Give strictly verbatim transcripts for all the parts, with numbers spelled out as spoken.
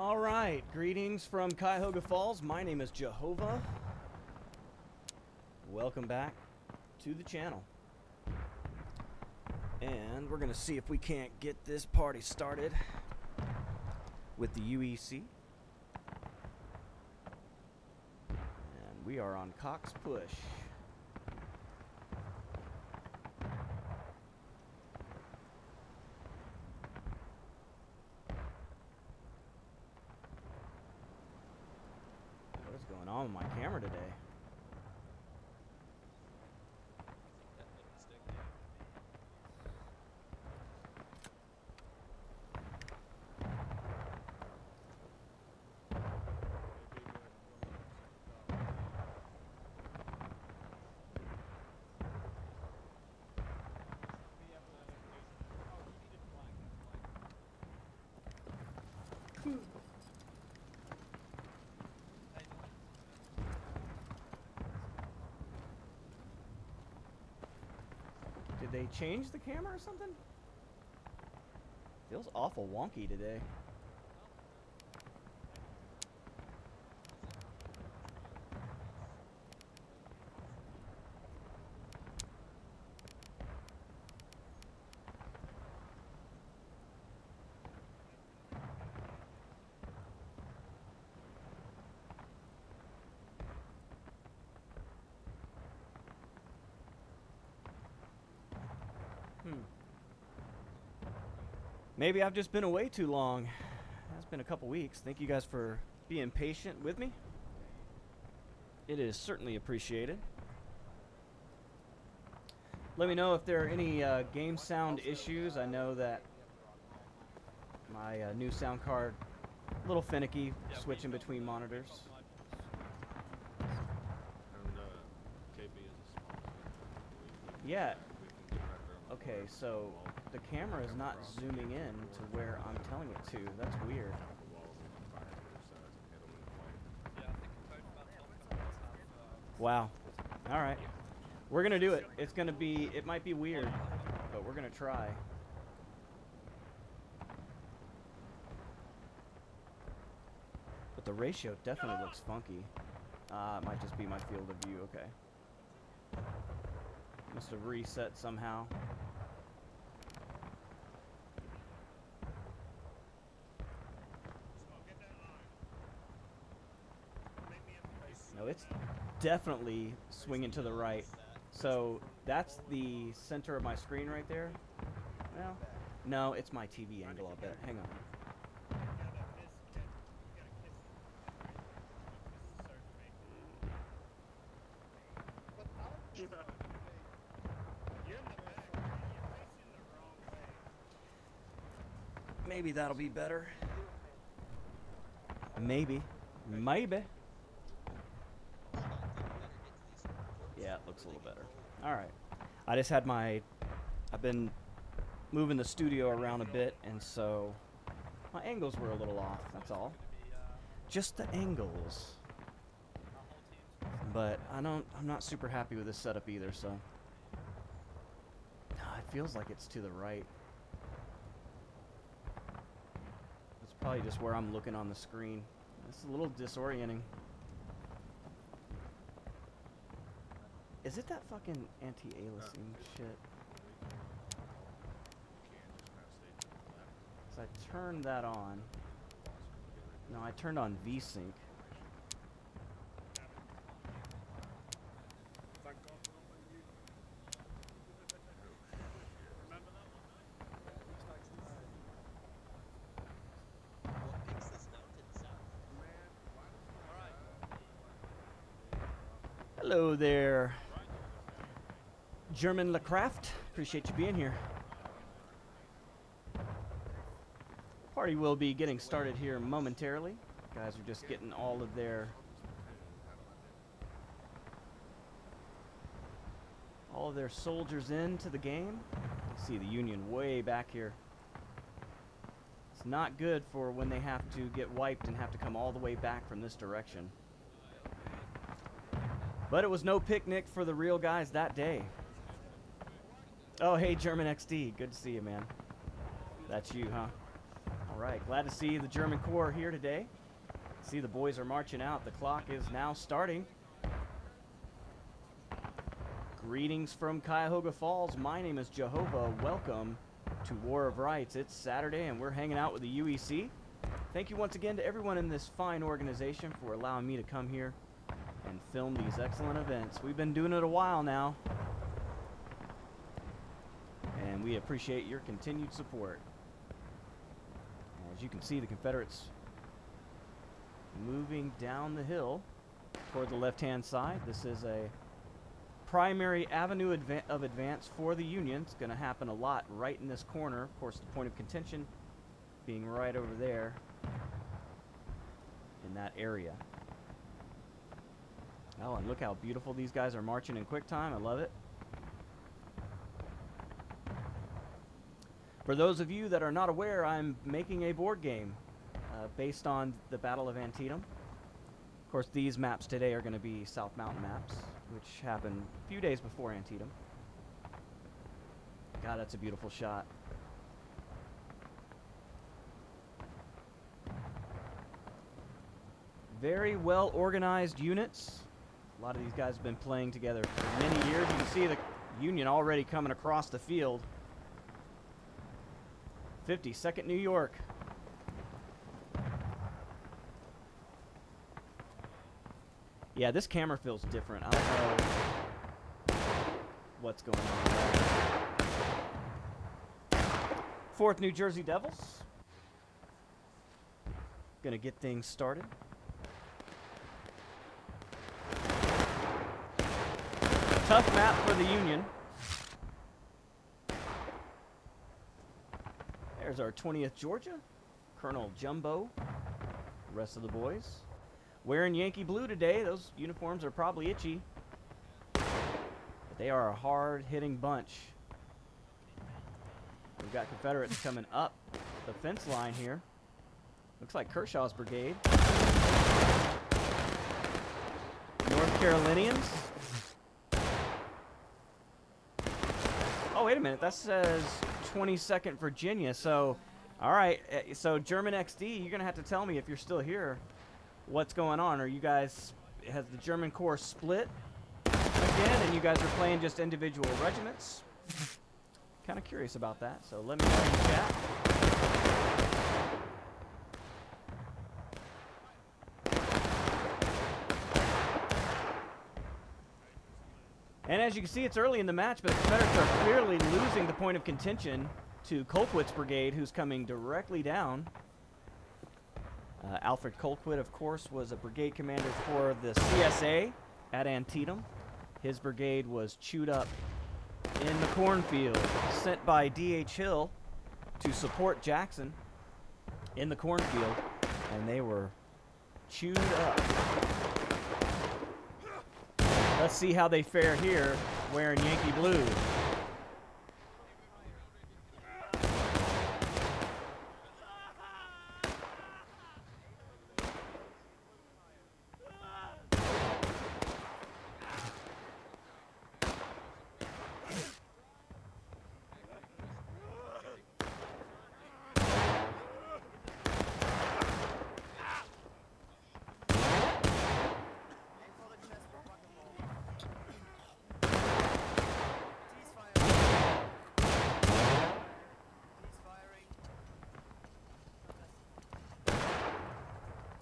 All right, greetings from Cuyahoga Falls. My name is Jehovah. Welcome back to the channel. And we're gonna see if we can't get this party started with the U E C. And we are on Cox Push. On my camera today. Did they change the camera or something? Feels awful wonky today. Maybe I've just been away too long. It's been a couple weeks. Thank you guys for being patient with me. It is certainly appreciated. Let me know if there are any uh, game sound issues. I know that my uh, new sound card, a little finicky, switching between monitors. Yeah. Okay, so the camera is not zooming in to where I'm telling it to. That's weird. Wow. All right. We're going to do it. It's going to be, it might be weird, but we're going to try. But the ratio definitely looks funky. Uh, it might just be my field of view. Okay. Must have reset somehow. It's definitely swinging to the right. So that's the center of my screen right there. Well, no, it's my T V angle, I'll bet. Hang on. Maybe that'll be better. Maybe. Maybe. A little better. All right. I just had my, I've been moving the studio around a bit, and so my angles were a little off. That's all. Just the angles. But I don't, I'm not super happy with this setup either, so. It feels like it's to the right. It's probably just where I'm looking on the screen. It's a little disorienting. Is it that fucking anti-aliasing shit? So I turned that on. No, I turned on V sync. Hello there. German LaCraft, appreciate you being here. Party will be getting started here momentarily. Guys are just getting all of their all of their soldiers into the game. You see the Union way back here. It's not good for when they have to get wiped and have to come all the way back from this direction. But it was no picnic for the real guys that day. Oh, hey, German X D. Good to see you, man. That's you, huh? right, glad to see the German Corps here today. See the boys are marching out. The clock is now starting. Greetings from Cuyahoga Falls. My name is Jehovah. Welcome to War of Rights. It's Saturday and we're hanging out with the U E C. Thank you once again to everyone in this fine organization for allowing me to come here and film these excellent events. We've been doing it a while now, and we appreciate your continued support. As you can see, the Confederates moving down the hill toward the left-hand side. This is a primary avenue adva of advance for the Union. It's going to happen a lot right in this corner. Of course, the point of contention being right over there in that area. Oh, and look how beautiful these guys are marching in quick time. I love it. For those of you that are not aware, I'm making a board game uh, based on the Battle of Antietam. Of course, these maps today are going to be South Mountain maps, which happened a few days before Antietam. God, that's a beautiful shot. Very well organized units. A lot of these guys have been playing together for many years. You can see the Union already coming across the field. fifty-second New York. Yeah, this camera feels different. I don't know what's going on. fourth New Jersey Devils. Gonna get things started. Tough map for the Union. There's our twentieth Georgia, Colonel Jumbo, the rest of the boys. Wearing Yankee blue today. Those uniforms are probably itchy. But they are a hard-hitting bunch. We've got Confederates coming up the fence line here. Looks like Kershaw's brigade. North Carolinians. Oh, wait a minute. That says twenty-second Virginia. So, all right. So, German X D, you're going to have to tell me if you're still here what's going on. Are you guys, has the German Corps split again and you guys are playing just individual regiments? Kind of curious about that. So, let me know in the chat. And as you can see, it's early in the match, but the Confederates are clearly losing the point of contention to Colquitt's brigade, who's coming directly down. Uh, Alfred Colquitt, of course, was a brigade commander for the C S A at Antietam. His brigade was chewed up in the cornfield, sent by D H Hill to support Jackson in the cornfield, and they were chewed up. Let's see how they fare here, wearing Yankee blue.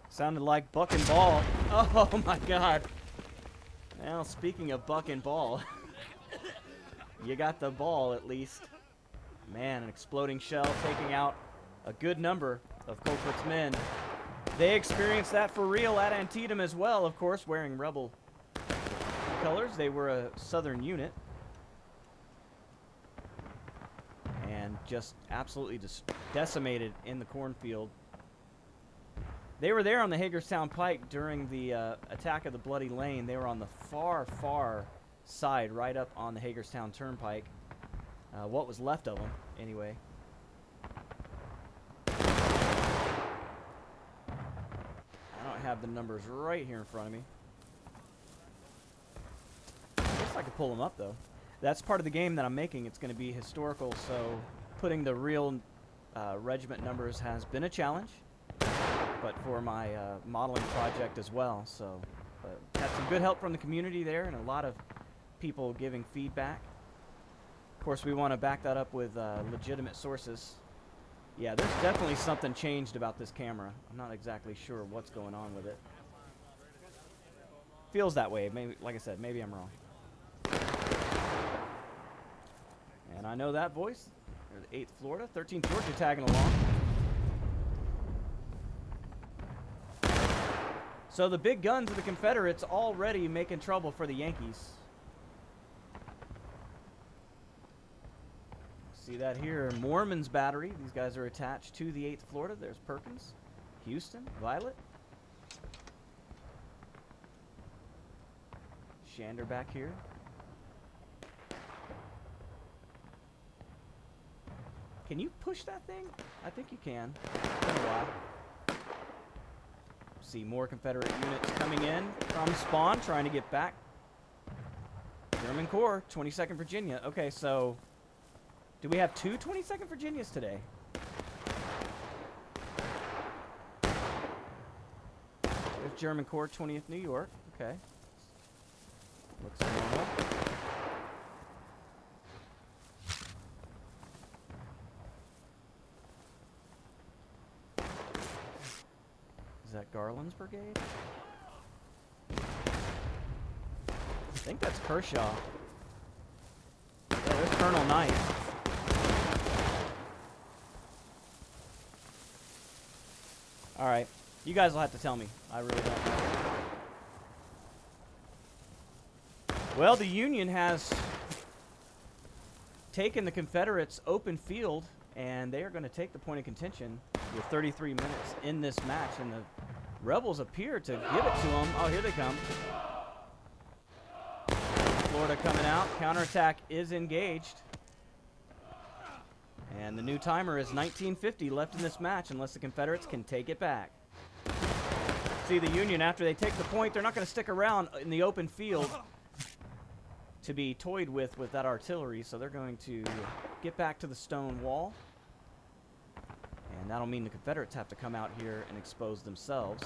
Sounded like buck and ball. Oh my God. Well, speaking of buck and ball, you got the ball at least. Man, an exploding shell taking out a good number of Colquitt's men. They experienced that for real at Antietam as well, of course, wearing rebel colors. They were a southern unit. And just absolutely just decimated in the cornfield. They were there on the Hagerstown Pike during the uh, attack of the Bloody Lane. They were on the far, far side, right up on the Hagerstown Turnpike. Uh, what was left of them, anyway. I don't have the numbers right here in front of me. I guess I could pull them up, though. That's part of the game that I'm making. It's going to be historical, so putting the real Uh, regiment numbers has been a challenge, but for my uh, modeling project as well. So uh, had some good help from the community there and a lot of people giving feedback. Of course, we want to back that up with uh, legitimate sources. Yeah, there's definitely something changed about this camera. I'm not exactly sure what's going on with it. Feels that way. Maybe, like I said, maybe I'm wrong. And I know that voice. There's eighth Florida, thirteenth Georgia tagging along. So the big guns of the Confederates already making trouble for the Yankees. See that here, Moorman's Battery. These guys are attached to the eighth Florida. There's Perkins, Houston, Violet. Shander back here. Can you push that thing? I think you can. It's been a while. See more Confederate units coming in from spawn, trying to get back. German Corps, twenty-second Virginia. Okay, so do we have two twenty-second Virginias today? There's German Corps, twentieth New York. Okay. Looks normal. Is that Garland's brigade? I think that's Kershaw. Yeah, there's Colonel Knight. All right, you guys will have to tell me. I really don't know. Well, the Union has taken the Confederates' open field, and they are going to take the point of contention with thirty-three minutes in this match, and the Rebels appear to give it to them. Oh, here they come. Florida coming out. Counterattack is engaged. And the new timer is nineteen fifty left in this match unless the Confederates can take it back. See, the Union, after they take the point, they're not going to stick around in the open field to be toyed with with that artillery, so they're going to get back to the stone wall, and that'll mean the Confederates have to come out here and expose themselves.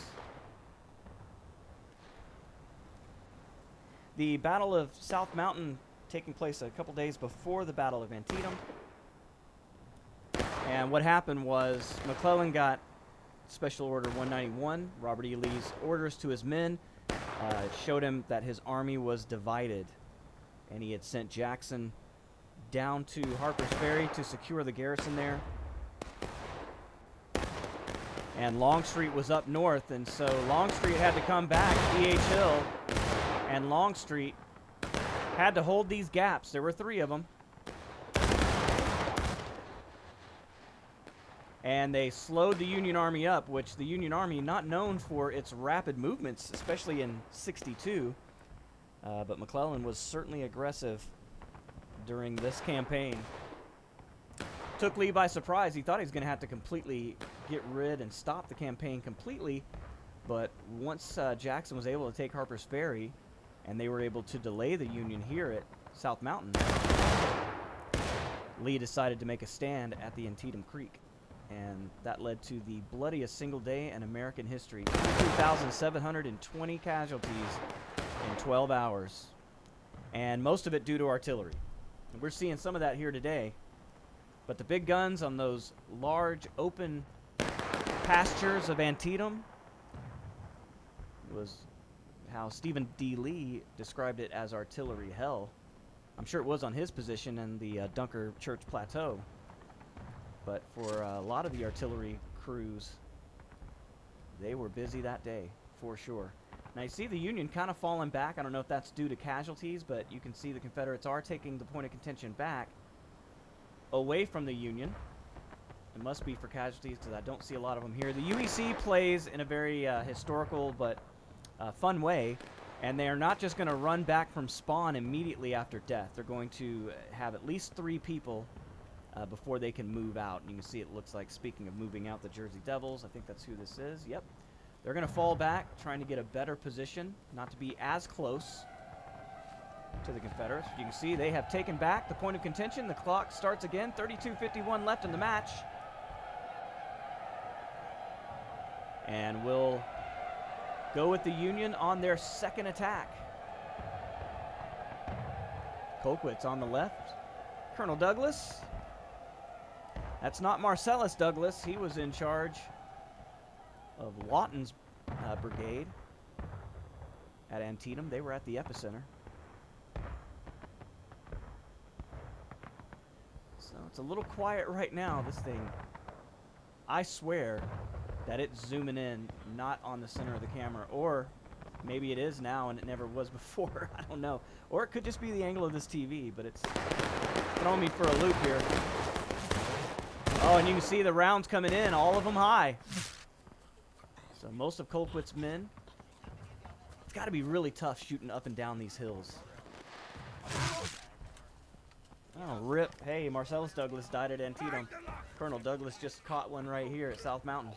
The Battle of South Mountain taking place a couple days before the Battle of Antietam, and what happened was McClellan got Special Order one ninety-one. Robert E. Lee's orders to his men uh, showed him that his army was divided, and he had sent Jackson down to Harper's Ferry to secure the garrison there. And Longstreet was up north, and so Longstreet had to come back, E H Hill, and Longstreet had to hold these gaps. There were three of them. And they slowed the Union Army up, which the Union Army, not known for its rapid movements, especially in sixty-two, Uh, but McClellan was certainly aggressive during this campaign. Took Lee by surprise. He thought he was going to have to completely get rid and stop the campaign completely. But once uh, Jackson was able to take Harper's Ferry and they were able to delay the Union here at South Mountain, Lee decided to make a stand at the Antietam Creek. And that led to the bloodiest single day in American history. two thousand seven hundred twenty casualties in twelve hours, and most of it due to artillery. And we're seeing some of that here today, but the big guns on those large open pastures of Antietam was how Stephen D. Lee described it, as artillery hell. I'm sure it was on his position in the uh, Dunker Church Plateau, but for uh, a lot of the artillery crews, they were busy that day for sure. Now you see the Union kind of falling back. I don't know if that's due to casualties, but you can see the Confederates are taking the point of contention back away from the Union. It must be for casualties because I don't see a lot of them here. The U E C plays in a very uh, historical but uh, fun way, and they are not just going to run back from spawn immediately after death. They're going to have at least three people uh, before they can move out. And you can see it looks like, speaking of moving out, the Jersey Devils. I think that's who this is. Yep. They're going to fall back, trying to get a better position, not to be as close to the Confederates. You can see they have taken back the point of contention. The clock starts again. thirty-two fifty-one left in the match. and will go with the Union on their second attack. Colquitt's on the left. Colonel Douglas. That's not Marcellus Douglas. He was in charge of Lawton's uh, brigade at Antietam. They were at the epicenter. So it's a little quiet right now, this thing. I swear that it's zooming in, not on the center of the camera, or maybe it is now and it never was before. I don't know. Or it could just be the angle of this T V, but it's throwing me for a loop here. Oh, and you can see the rounds coming in, all of them high. So most of Colquitt's men, it's got to be really tough shooting up and down these hills. Oh, rip. Hey, Marcellus Douglas died at Antietam. Colonel Douglas just caught one right here at South Mountain.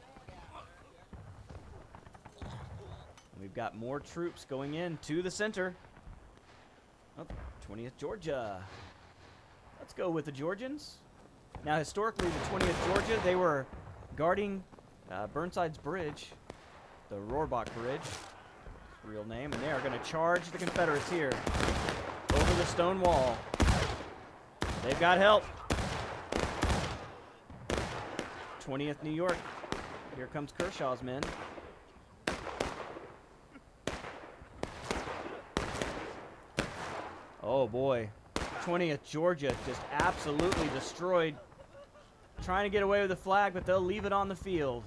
And we've got more troops going in to the center. Oh, twentieth Georgia. Let's go with the Georgians. Now, historically, the twentieth Georgia, they were guarding uh, Burnside's bridge, the Rohrbach Bridge, real name, and they are going to charge the Confederates here over the stone wall. They've got help. twentieth New York. Here comes Kershaw's men. Oh, boy. twentieth Georgia just absolutely destroyed. Trying to get away with the flag, but they'll leave it on the field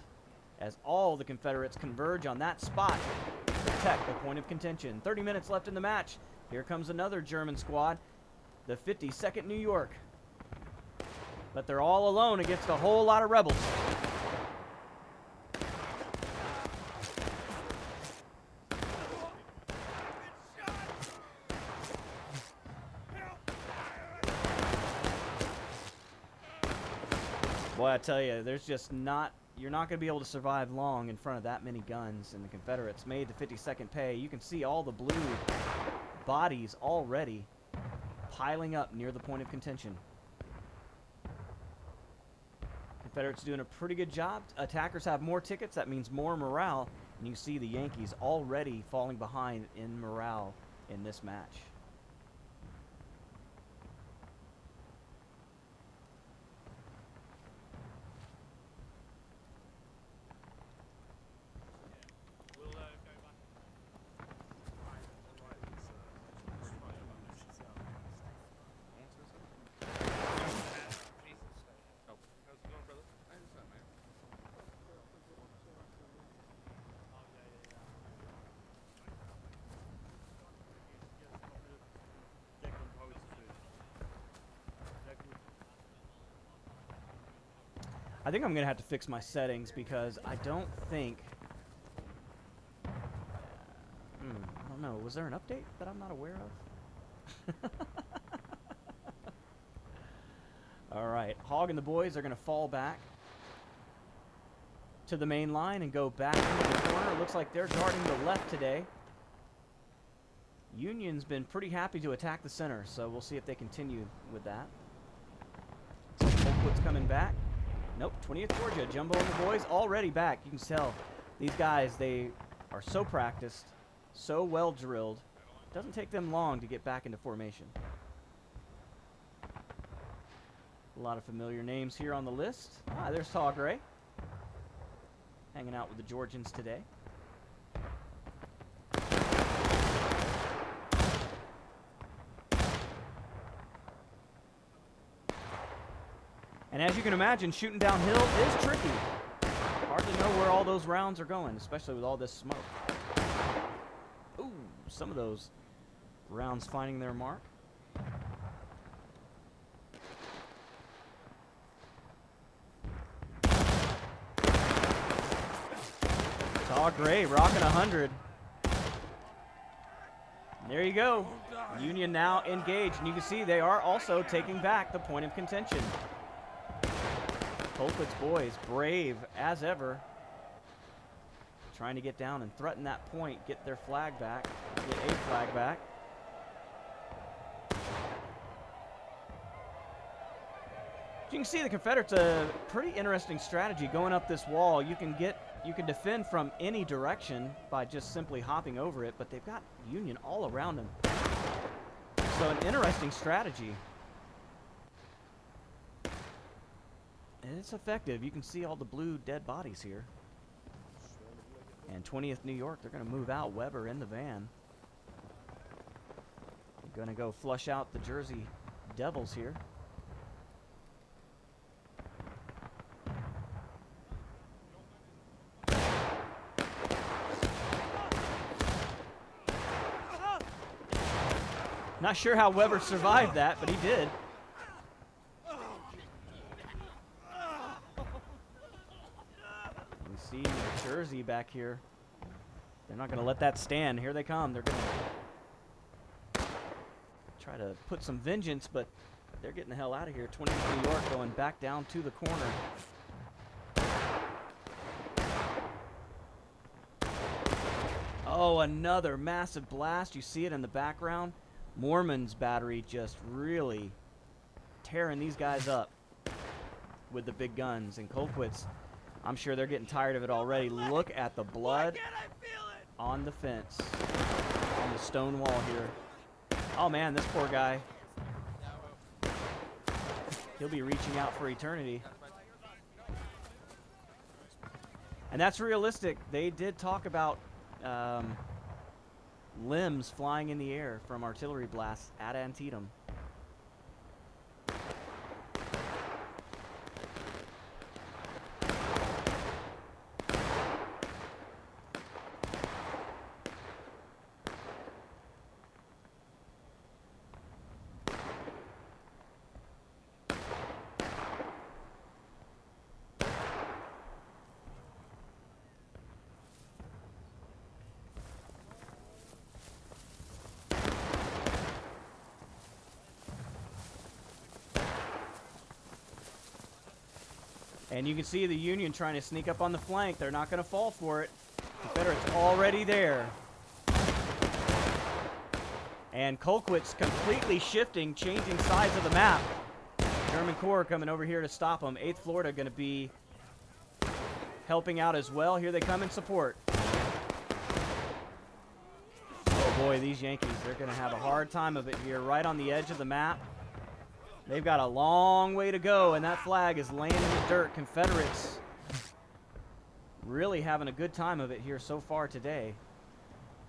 as all the Confederates converge on that spot to protect the point of contention. thirty minutes left in the match. Here comes another German squad, the fifty-second New York. But they're all alone against a whole lot of rebels. Boy, I tell you, there's just not, you're not going to be able to survive long in front of that many guns. And the Confederates made the fifty-second pay. You can see all the blue bodies already piling up near the point of contention. Confederates doing a pretty good job. Attackers have more tickets. That means more morale. And you see the Yankees already falling behind in morale in this match. I think I'm going to have to fix my settings because I don't think... Uh, hmm, I don't know. Was there an update that I'm not aware of? All right. Hogg and the boys are going to fall back to the main line and go back into the corner. It looks like they're guarding the left today. Union's been pretty happy to attack the center, so we'll see if they continue with that. Colquitt's coming back. Nope, twentieth Georgia. Jumbo and the boys already back. You can tell these guys, they are so practiced, so well drilled. It doesn't take them long to get back into formation. A lot of familiar names here on the list. Ah, there's Tawgray. Hanging out with the Georgians today. And as you can imagine, shooting downhill is tricky. Hard to know where all those rounds are going, especially with all this smoke. Ooh, some of those rounds finding their mark. Tall Gray rocking one hundred. There you go. Union now engaged. And you can see they are also taking back the point of contention. Colquitt's boys, brave as ever, trying to get down and threaten that point, get their flag back, get a flag back. You can see the Confederates a pretty interesting strategy going up this wall. You can get, you can defend from any direction by just simply hopping over it, but they've got Union all around them. So an interesting strategy. And it's effective. You can see all the blue dead bodies here. And twentieth New York, they're going to move out. Weber in the van. They're going to go flush out the Jersey Devils here. Not sure how Weber survived that, but he did. We see New Jersey back here. They're not going to let that stand. Here they come. They're going to try to put some vengeance, but they're getting the hell out of here. twentieth New York going back down to the corner. Oh, another massive blast. You see it in the background. Moorman's Battery just really tearing these guys up with the big guns. And Colquitt's, I'm sure they're getting tired of it already. Look at the blood on the fence, on the stone wall here. Oh, man, this poor guy. He'll be reaching out for eternity. And that's realistic. They did talk about... Um, limbs flying in the air from artillery blasts at Antietam. And you can see the Union trying to sneak up on the flank. They're not going to fall for it. Confederates already there. And Colquitt's completely shifting, changing sides of the map. German Corps coming over here to stop them. eighth Florida going to be helping out as well. Here they come in support. Oh boy, these Yankees, they're going to have a hard time of it here. Right on the edge of the map. They've got a long way to go, and that flag is laying in the dirt. Confederates really having a good time of it here so far today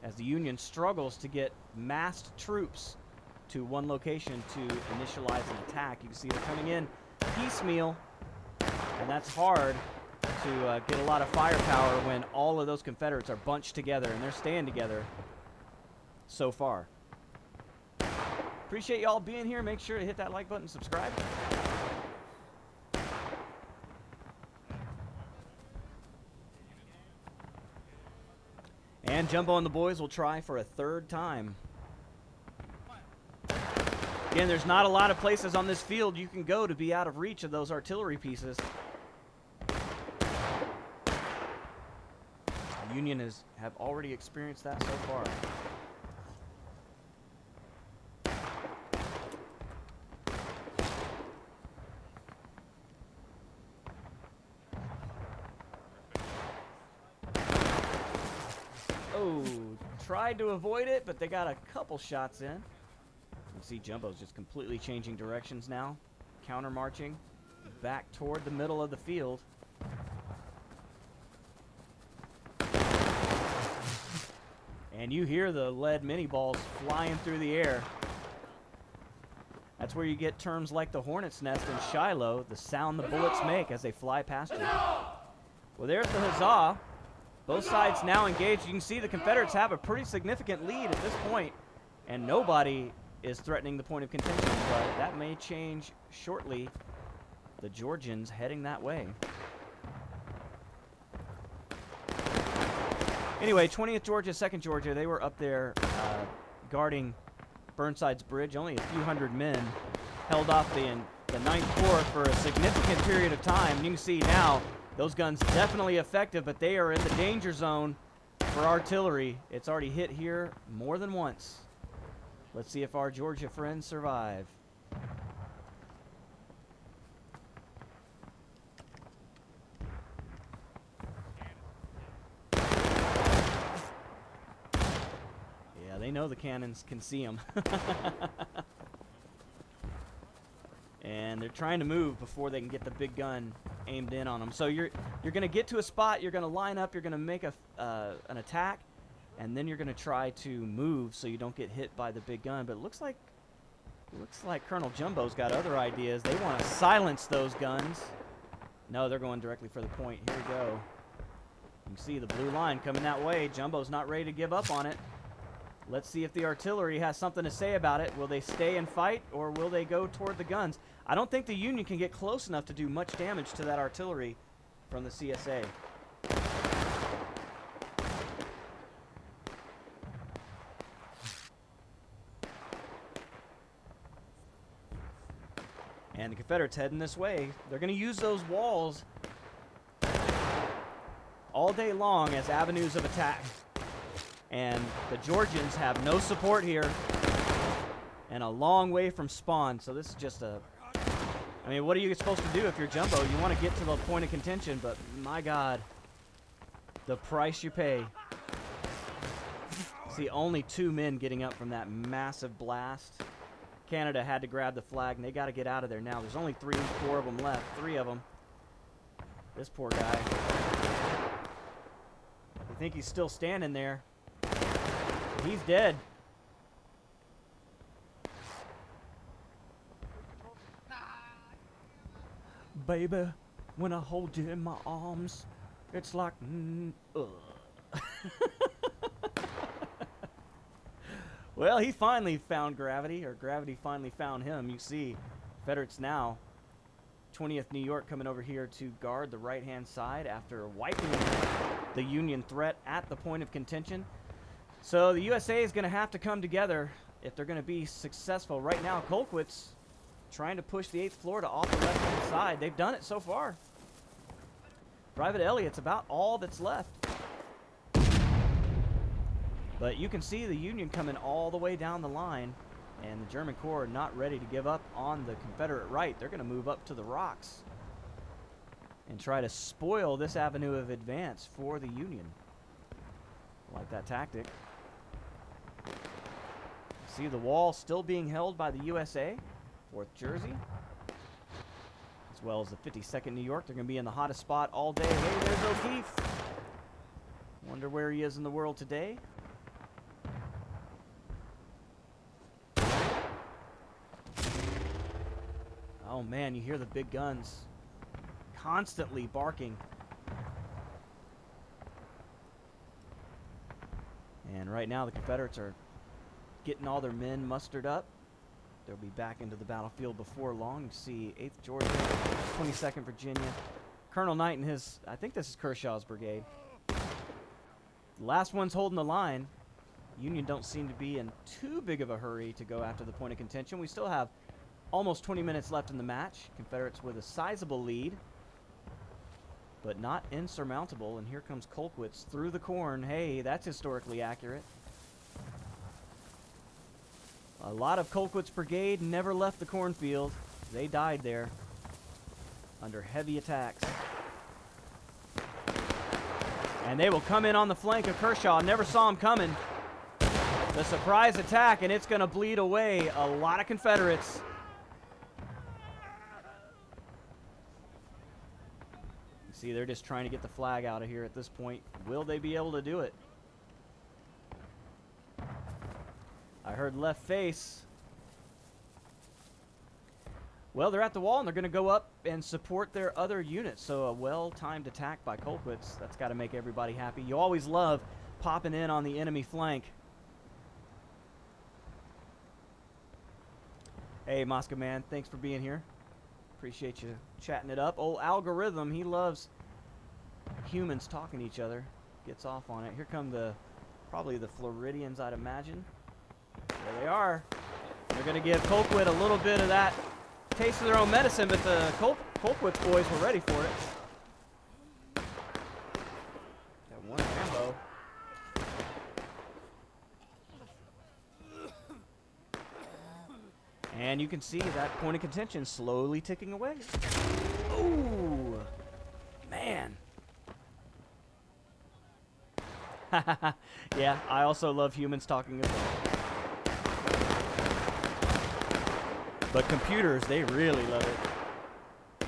as the Union struggles to get massed troops to one location to initialize an attack. You can see they're coming in piecemeal, and that's hard to uh, get a lot of firepower when all of those Confederates are bunched together, and they're staying together so far. Appreciate y'all being here. Make sure to hit that like button, subscribe. And Jumbo and the boys will try for a third time. Again, there's not a lot of places on this field you can go to be out of reach of those artillery pieces. The Union has have already experienced that so far. Tried to avoid it, but they got a couple shots in. You see Jumbo's just completely changing directions now. Counter marching back toward the middle of the field. And you hear the lead mini balls flying through the air. That's where you get terms like the hornet's nest and Shiloh, the sound the bullets make as they fly past you. Well, there's the huzzah. Both sides now engaged. You can see the Confederates have a pretty significant lead at this point, and nobody is threatening the point of contention, but that may change shortly. The Georgians heading that way. Anyway, twentieth Georgia, second Georgia, they were up there uh, guarding Burnside's bridge. Only a few hundred men held off the, the ninth Corps for a significant period of time. You can see now those guns definitely effective, but they are in the danger zone for artillery. It's already hit here more than once. Let's see if our Georgia friends survive. know the cannons can see them. And they're trying to move before they can get the big gun aimed in on them. So you're you're going to get to a spot, you're going to line up, you're going to make a uh, an attack, and then you're going to try to move so you don't get hit by the big gun. But it looks like looks like Colonel Jumbo's got other ideas. They want to silence those guns. No, they're going directly for the point. Here we go. You can see the blue line coming that way. Jumbo's not ready to give up on it. Let's see if the artillery has something to say about it. Will they stay and fight, or will they go toward the guns? I don't think the Union can get close enough to do much damage to that artillery from the C S A. And the Confederates heading this way. They're going to use those walls all day long as avenues of attack. And the Georgians have no support here, and a long way from spawn. So this is just a, I mean, what are you supposed to do if you're Jumbo? You want to get to the point of contention, but my God, the price you pay. See, only two men getting up from that massive blast. Canada had to grab the flag, and they got to get out of there now. There's only three, four of them left, three of them. This poor guy. You think he's still standing there. He's dead. Baby, when I hold you in my arms, it's like... Mm, well, he finally found gravity, or gravity finally found him. You see, Confederates now. twentieth New York coming over here to guard the right-hand side after wiping the Union threat at the point of contention. So the U S A is going to have to come together if they're going to be successful. Right now, Colquitt's trying to push the eighth Florida off the left-hand side. They've done it so far. Private Elliott's about all that's left. But you can see the Union coming all the way down the line, and the German Corps are not ready to give up on the Confederate right. They're going to move up to the rocks and try to spoil this avenue of advance for the Union. I like that tactic. See the wall still being held by the U S A, fourth Jersey, as well as the fifty-second New York. They're going to be in the hottest spot all day. Hey, there's O'Keefe. Wonder where he is in the world today. Oh, man, you hear the big guns constantly barking. And right now the Confederates are getting all their men mustered up. They'll be back into the battlefield before long. You see eighth Georgia, twenty-second Virginia. Colonel Knight and his, I think this is Kershaw's brigade. The last one's holding the line. Union don't seem to be in too big of a hurry to go after the point of contention. We still have almost twenty minutes left in the match. Confederates with a sizable lead, but not insurmountable. And here comes Colquitt's through the corn. Hey, that's historically accurate. A lot of Colquitt's brigade never left the cornfield. They died there under heavy attacks. And they will come in on the flank of Kershaw. Never saw him coming. The surprise attack, and it's going to bleed away a lot of Confederates. See, they're just trying to get the flag out of here at this point. Will they be able to do it? I heard left face. Well, they're at the wall, and they're going to go up and support their other units. So a well-timed attack by Colquitt's. That's got to make everybody happy. You always love popping in on the enemy flank. Hey, Mosca Man, thanks for being here. Appreciate you chatting it up. Old Algorithm, he loves humans talking to each other. Gets off on it. Here come the, probably the Floridians, I'd imagine. There they are. They're going to give Colquitt a little bit of that taste of their own medicine, but the Col Colquitt boys were ready for it. Got one Rambo. And you can see that point of contention slowly ticking away. Ooh, man. Yeah, I also love humans talking about it. But computers, they really love it.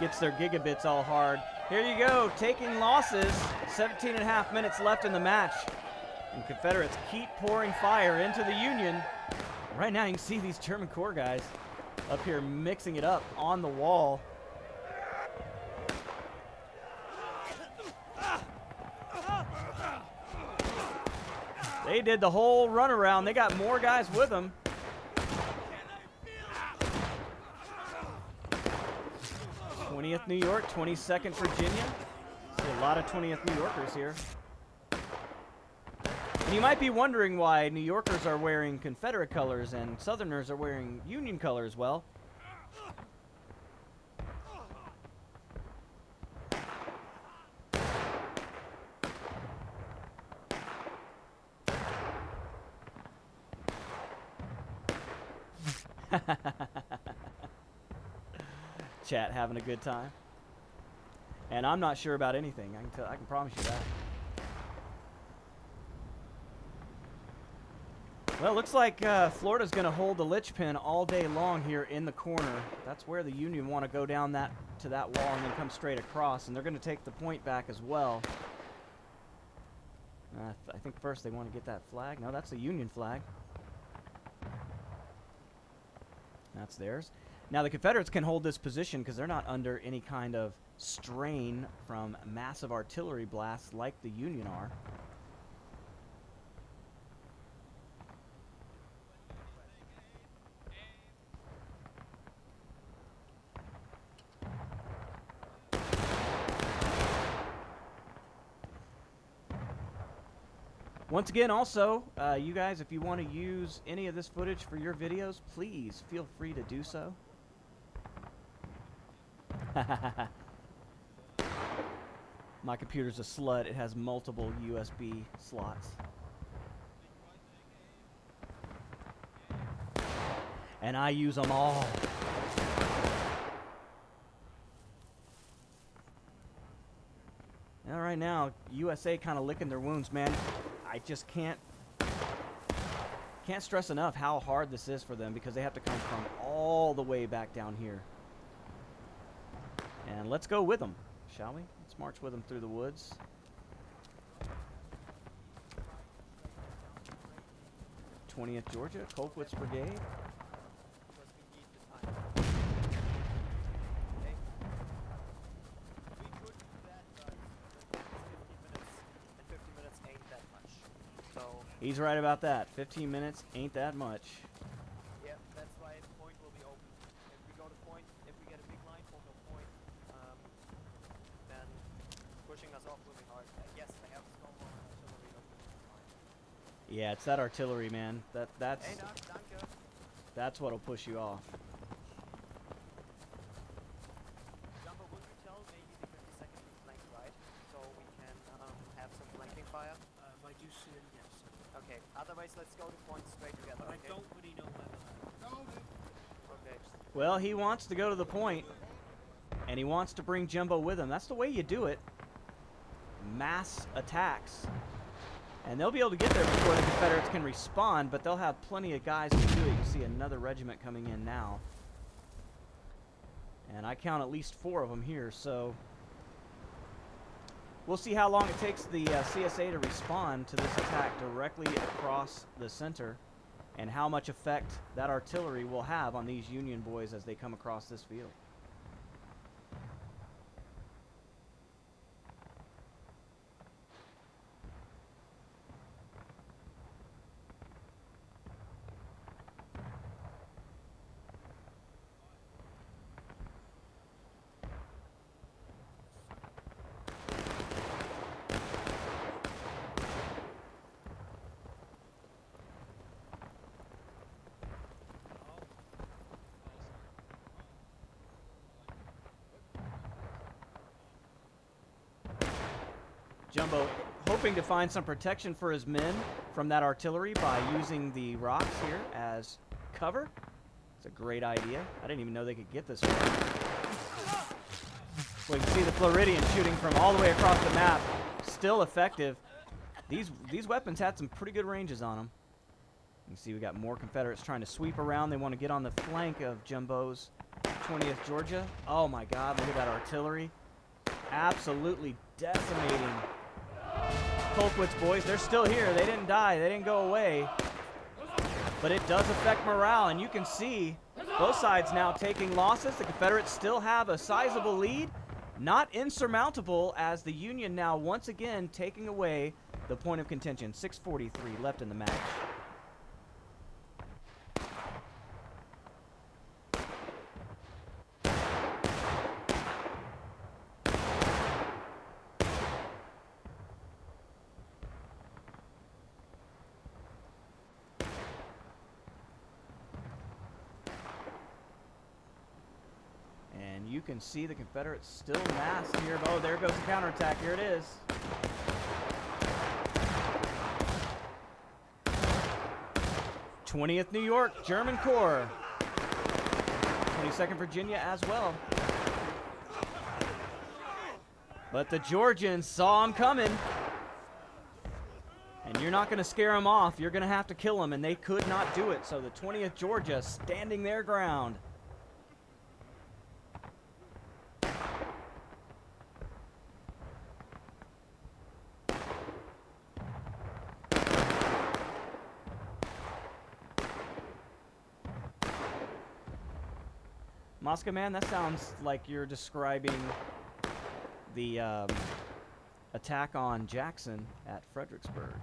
Gets their gigabits all hard. Here you go, taking losses. seventeen and a half minutes left in the match. And Confederates keep pouring fire into the Union. Right now you can see these German Corps guys up here mixing it up on the wall. They did the whole runaround. They got more guys with them. twentieth New York, twenty-second Virginia. See a lot of twentieth New Yorkers here. And you might be wondering why New Yorkers are wearing Confederate colors and Southerners are wearing Union colors. Well, chat having a good time, and I'm not sure about anything. I can tell, I can promise you that. Well, it looks like uh, Florida's gonna hold the lich pin all day long here in the corner. That's where the Union want to go, down that to that wall and then come straight across, and they're gonna take the point back as well. uh, th I think first they want to get that flag. No, that's the Union flag. That's theirs. Now the Confederates can hold this position because they're not under any kind of strain from massive artillery blasts like the Union are. Once again, also, uh, you guys, if you want to use any of this footage for your videos, please feel free to do so. My computer's a slut. It has multiple U S B slots. And I use them all. Now, right now, U S A kind of licking their wounds, man. I just can't can't stress enough how hard this is for them, because they have to come from all the way back down here. And let's go with them, shall we? Let's march with them through the woods. twentieth Georgia, Colquitt's brigade. He's right about that. fifteen minutes ain't that much. Yeah, that's why the point will be open. If we go to point, if we get a big line for the point, um, then pushing us off will be hard. Uh, yes, they have a more artillery. Yeah, it's that artillery, man. That that's hey, no, that's what'll push you off. Jumbo, would you tell maybe the fifty-second is flank right, so we can um, have some flanking fire? Uh, if I do see it, yes. Okay, otherwise let's go to point straight together. Okay? I don't really know that. Okay. Well, he wants to go to the point, and he wants to bring Jumbo with him. That's the way you do it. Mass attacks. And they'll be able to get there before the Confederates can respond, but they'll have plenty of guys to do it. You can see another regiment coming in now. And I count at least four of them here, so we'll see how long it takes the uh, C S A to respond to this attack directly across the center, and how much effect that artillery will have on these Union boys as they come across this field. Jumbo hoping to find some protection for his men from that artillery by using the rocks here as cover. It's a great idea. I didn't even know they could get this far. Well, you can see the Floridian shooting from all the way across the map. Still effective. These, these weapons had some pretty good ranges on them. You can see we got more Confederates trying to sweep around. They want to get on the flank of Jumbo's twentieth Georgia. Oh my God, look at that artillery. Absolutely decimating Colquitt's boys. They're still here. They didn't die. They didn't go away. But it does affect morale, and you can see both sides now taking losses. The Confederates still have a sizable lead, not insurmountable, as the Union now once again taking away the point of contention. six forty-three left in the match. You can see the Confederates still massed here. Oh, there goes the counterattack. Here it is. twentieth New York, German Corps. twenty-second Virginia as well. But the Georgians saw him coming. And you're not going to scare them off. You're going to have to kill them, and they could not do it. So the twentieth Georgia standing their ground. Mosca Man, that sounds like you're describing the um, attack on Jackson at Fredericksburg.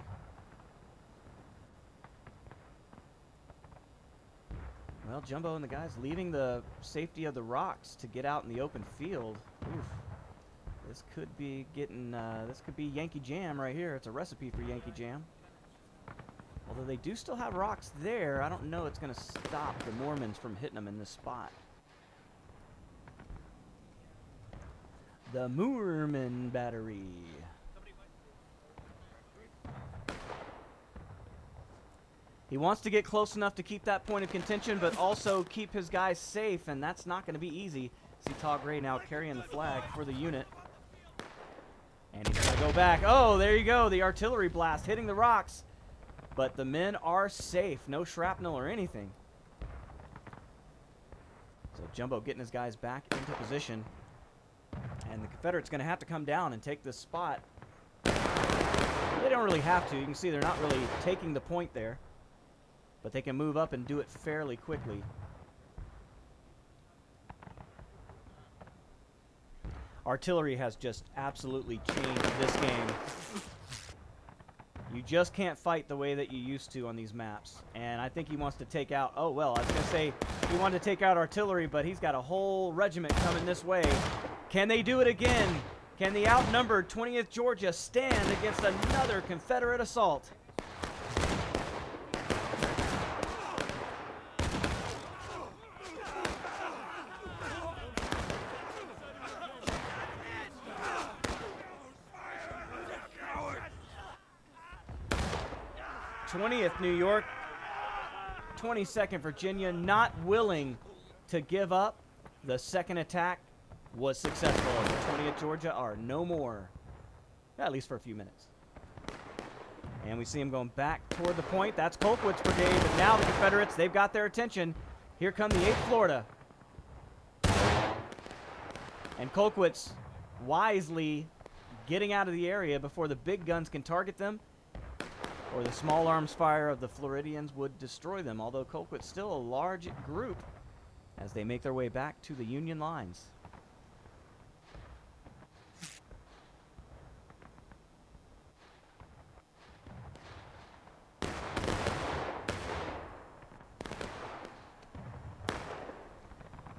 Well, Jumbo and the guys leaving the safety of the rocks to get out in the open field. Oof. This could be getting, uh, this could be Yankee Jam right here. It's a recipe for Yankee Jam. Although they do still have rocks there, I don't know it's going to stop the Mormons from hitting them in this spot. The Moorman's Battery. He wants to get close enough to keep that point of contention, but also keep his guys safe, and that's not going to be easy. See Todd Gray now carrying the flag for the unit. And he's going to go back. Oh, there you go. The artillery blast hitting the rocks. But the men are safe. No shrapnel or anything. So Jumbo getting his guys back into position. And the Confederates going to have to come down and take this spot. They don't really have to. You can see they're not really taking the point there. But they can move up and do it fairly quickly. Artillery has just absolutely changed this game. You just can't fight the way that you used to on these maps. And I think he wants to take out... Oh, well, I was going to say he wanted to take out artillery, but he's got a whole regiment coming this way. Can they do it again? Can the outnumbered twentieth Georgia stand against another Confederate assault? twentieth New York, twenty-second Virginia, not willing to give up. The second attack was successful. The twentieth Georgia are no more, at least for a few minutes. And we see him going back toward the point. That's Colquitt's brigade, but now the Confederates, they've got their attention. Here come the eighth Florida. And Colquitt's wisely getting out of the area before the big guns can target them, or the small arms fire of the Floridians would destroy them, although Colquitt's still a large group as they make their way back to the Union lines.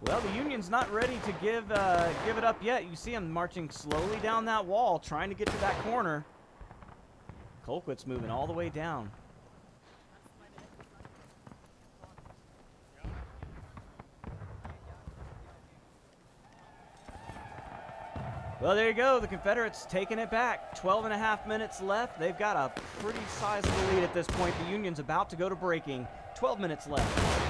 Well, the Union's not ready to give uh, give it up yet. You see him marching slowly down that wall, trying to get to that corner. Colquitt's moving all the way down. Well, there you go. The Confederates taking it back. twelve and a half minutes left. They've got a pretty sizable lead at this point. The Union's about to go to breaking. twelve minutes left.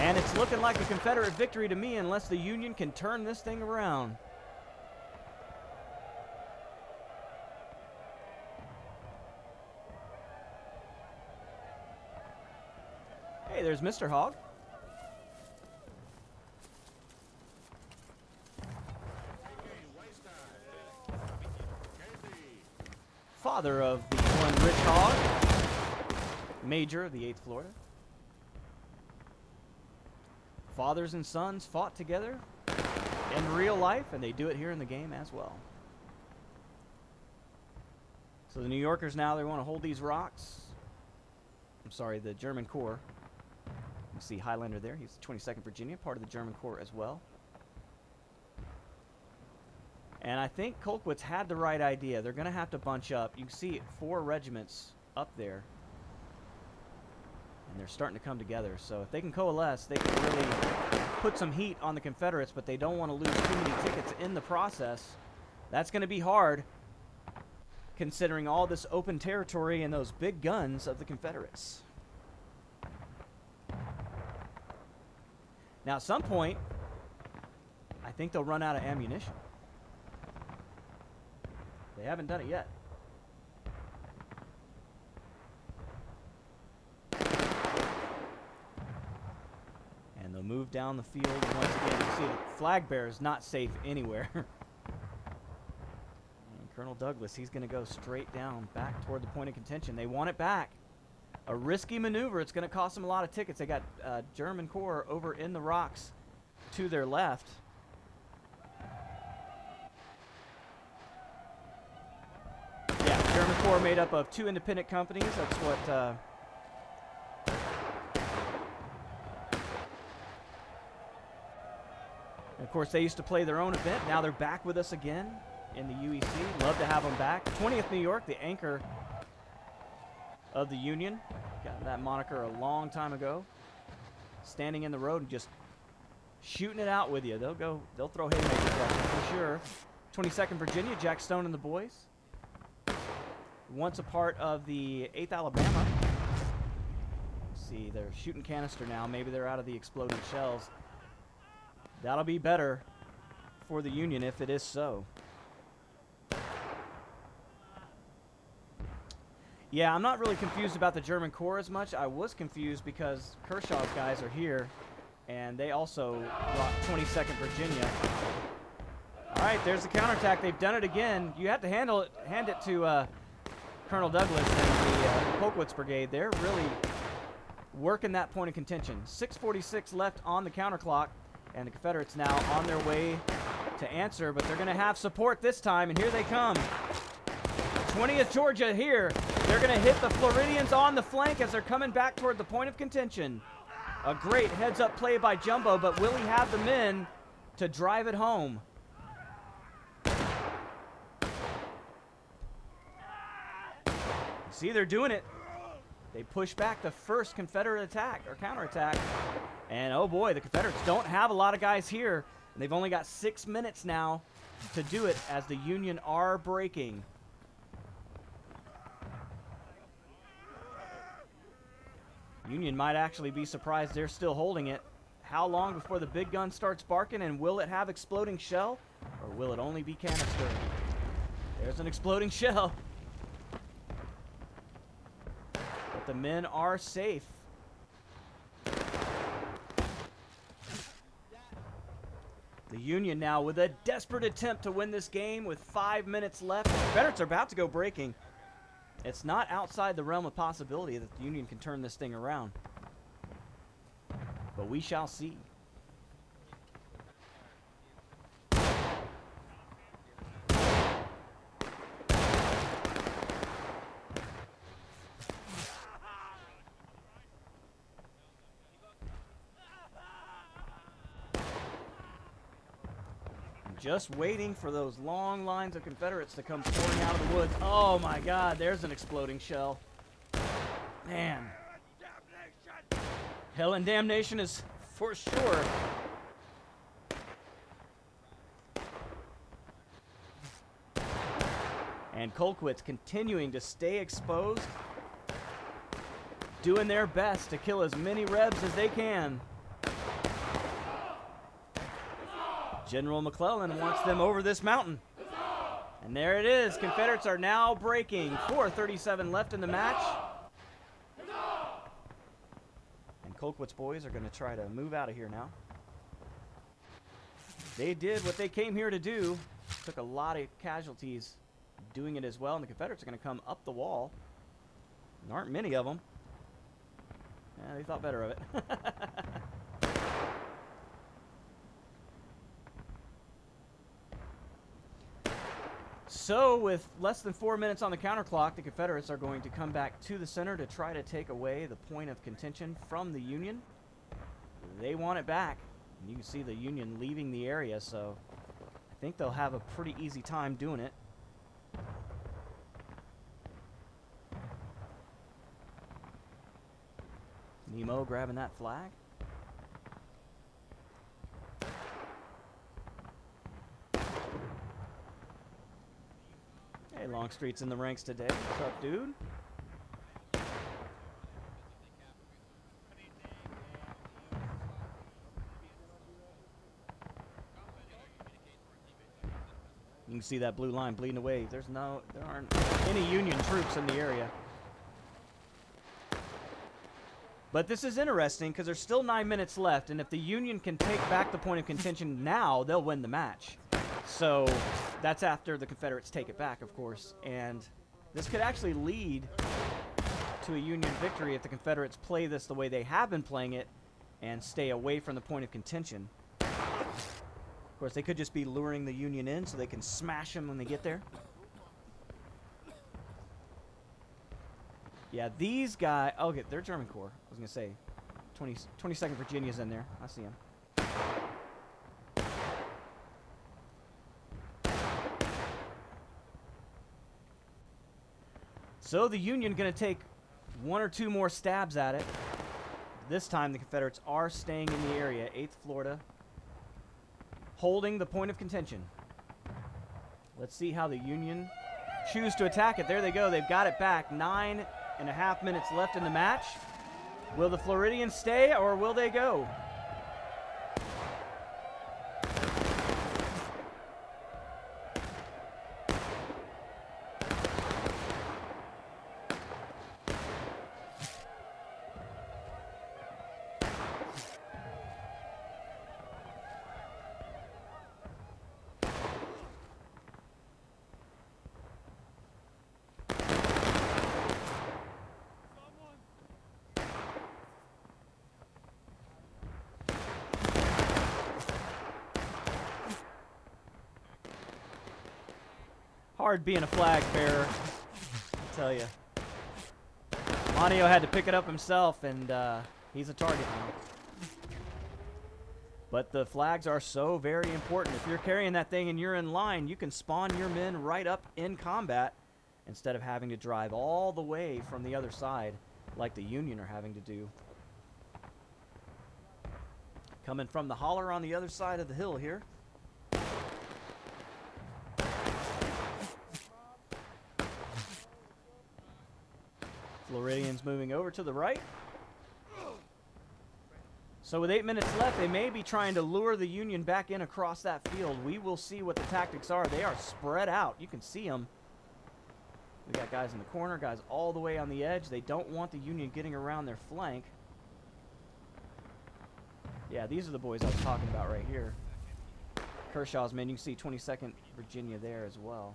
And it's looking like a Confederate victory to me unless the Union can turn this thing around. there's Mister Hogg. Father of the one Rich Hogg, Major of the eighth Florida. Fathers and sons fought together in real life, and they do it here in the game as well. So the New Yorkers now, they want to hold these rocks. I'm sorry, the German Corps. You see Highlander there. He's the twenty-second Virginia, part of the German Corps as well. And I think Colquitt's had the right idea. They're going to have to bunch up. You can see four regiments up there. And they're starting to come together. So if they can coalesce, they can really put some heat on the Confederates, but they don't want to lose too many tickets in the process. That's going to be hard, considering all this open territory and those big guns of the Confederates. Now, at some point, I think they'll run out of ammunition. They haven't done it yet. And they'll move down the field. And once again, you see the flag bearer is not safe anywhere. And Colonel Douglas, he's going to go straight down, back toward the point of contention. They want it back. A risky maneuver. It's going to cost them a lot of tickets. They got uh, German Corps over in the rocks to their left. Made up of two independent companies. That's what uh, of course they used to play their own event. Now they're back with us again in the U E C. Love to have them back. twentieth New York, the anchor of the Union, got that moniker a long time ago, standing in the road and just shooting it out with you. They'll go, they'll throw haymakers at you for sure. twenty-second Virginia, Jack Stone and the boys. Once a part of the eighth Alabama. Let's see, they're shooting canister now. Maybe they're out of the exploding shells. That'll be better for the Union if it is so. Yeah, I'm not really confused about the German Corps as much. I was confused because Kershaw's guys are here, and they also brought twenty-second Virginia. All right, there's the counterattack. They've done it again. You have to handle it, hand it to... Uh, Colonel Douglas and the uh, Colquitt's Brigade, they're really working that point of contention. six forty-six left on the counter clock, and the Confederates now on their way to answer, but they're going to have support this time, and here they come. twentieth Georgia here. They're going to hit the Floridians on the flank as they're coming back toward the point of contention. A great heads-up play by Jumbo, but will he have the men to drive it home? See, they're doing it. They push back the first Confederate attack or counterattack. And oh boy, the Confederates don't have a lot of guys here. And they've only got six minutes now to do it as the Union are breaking. Union might actually be surprised they're still holding it. How long before the big gun starts barking, and will it have exploding shell, or will it only be canister? There's an exploding shell. The men are safe. The Union now with a desperate attempt to win this game with five minutes left. The Confederates are about to go breaking. It's not outside the realm of possibility that the Union can turn this thing around. But we shall see. Just waiting for those long lines of Confederates to come pouring out of the woods. Oh my God, there's an exploding shell. Man. Hell and damnation is for sure. And Colquitt's continuing to stay exposed, doing their best to kill as many Rebs as they can. General McClellan wants them over this mountain. And there it is. Confederates are now breaking. four thirty-seven left in the match. And Colquitt's boys are going to try to move out of here now. They did what they came here to do. Took a lot of casualties doing it as well, and the Confederates are going to come up the wall. There aren't many of them. Yeah, they thought better of it. So, with less than four minutes on the counter clock, the Confederates are going to come back to the center to try to take away the point of contention from the Union. They want it back. And you can see the Union leaving the area, so I think they'll have a pretty easy time doing it. Nemo grabbing that flag. Hey, Longstreet's in the ranks today. What's up, dude? You can see that blue line bleeding away. There's no, there aren't any Union troops in the area. But this is interesting because there's still nine minutes left, and if the Union can take back the point of contention now, they'll win the match. So that's after the Confederates take it back, of course. And this could actually lead to a Union victory if the Confederates play this the way they have been playing it and stay away from the point of contention. Of course, they could just be luring the Union in so they can smash them when they get there. Yeah, these guys... Oh, okay, they're German Corps. I was going to say. twenty, twenty-second Virginia's in there. I see him. So the Union going to take one or two more stabs at it. This time the Confederates are staying in the area. eighth Florida holding the point of contention. Let's see how the Union choose to attack it. There they go. They've got it back. Nine... and a half minutes left in the match. Will the Floridians stay or will they go? Hard being a flag bearer, I tell you. Monio had to pick it up himself, and uh, he's a target now. But the flags are so very important. If you're carrying that thing and you're in line, you can spawn your men right up in combat instead of having to drive all the way from the other side like the Union are having to do. Coming from the holler on the other side of the hill here. Floridians moving over to the right. So with eight minutes left, they may be trying to lure the Union back in across that field. We will see what the tactics are. They are spread out. You can see them. We got guys in the corner, guys all the way on the edge. They don't want the Union getting around their flank. Yeah, these are the boys I was talking about right here. Kershaw's men. You can see twenty-second Virginia there as well.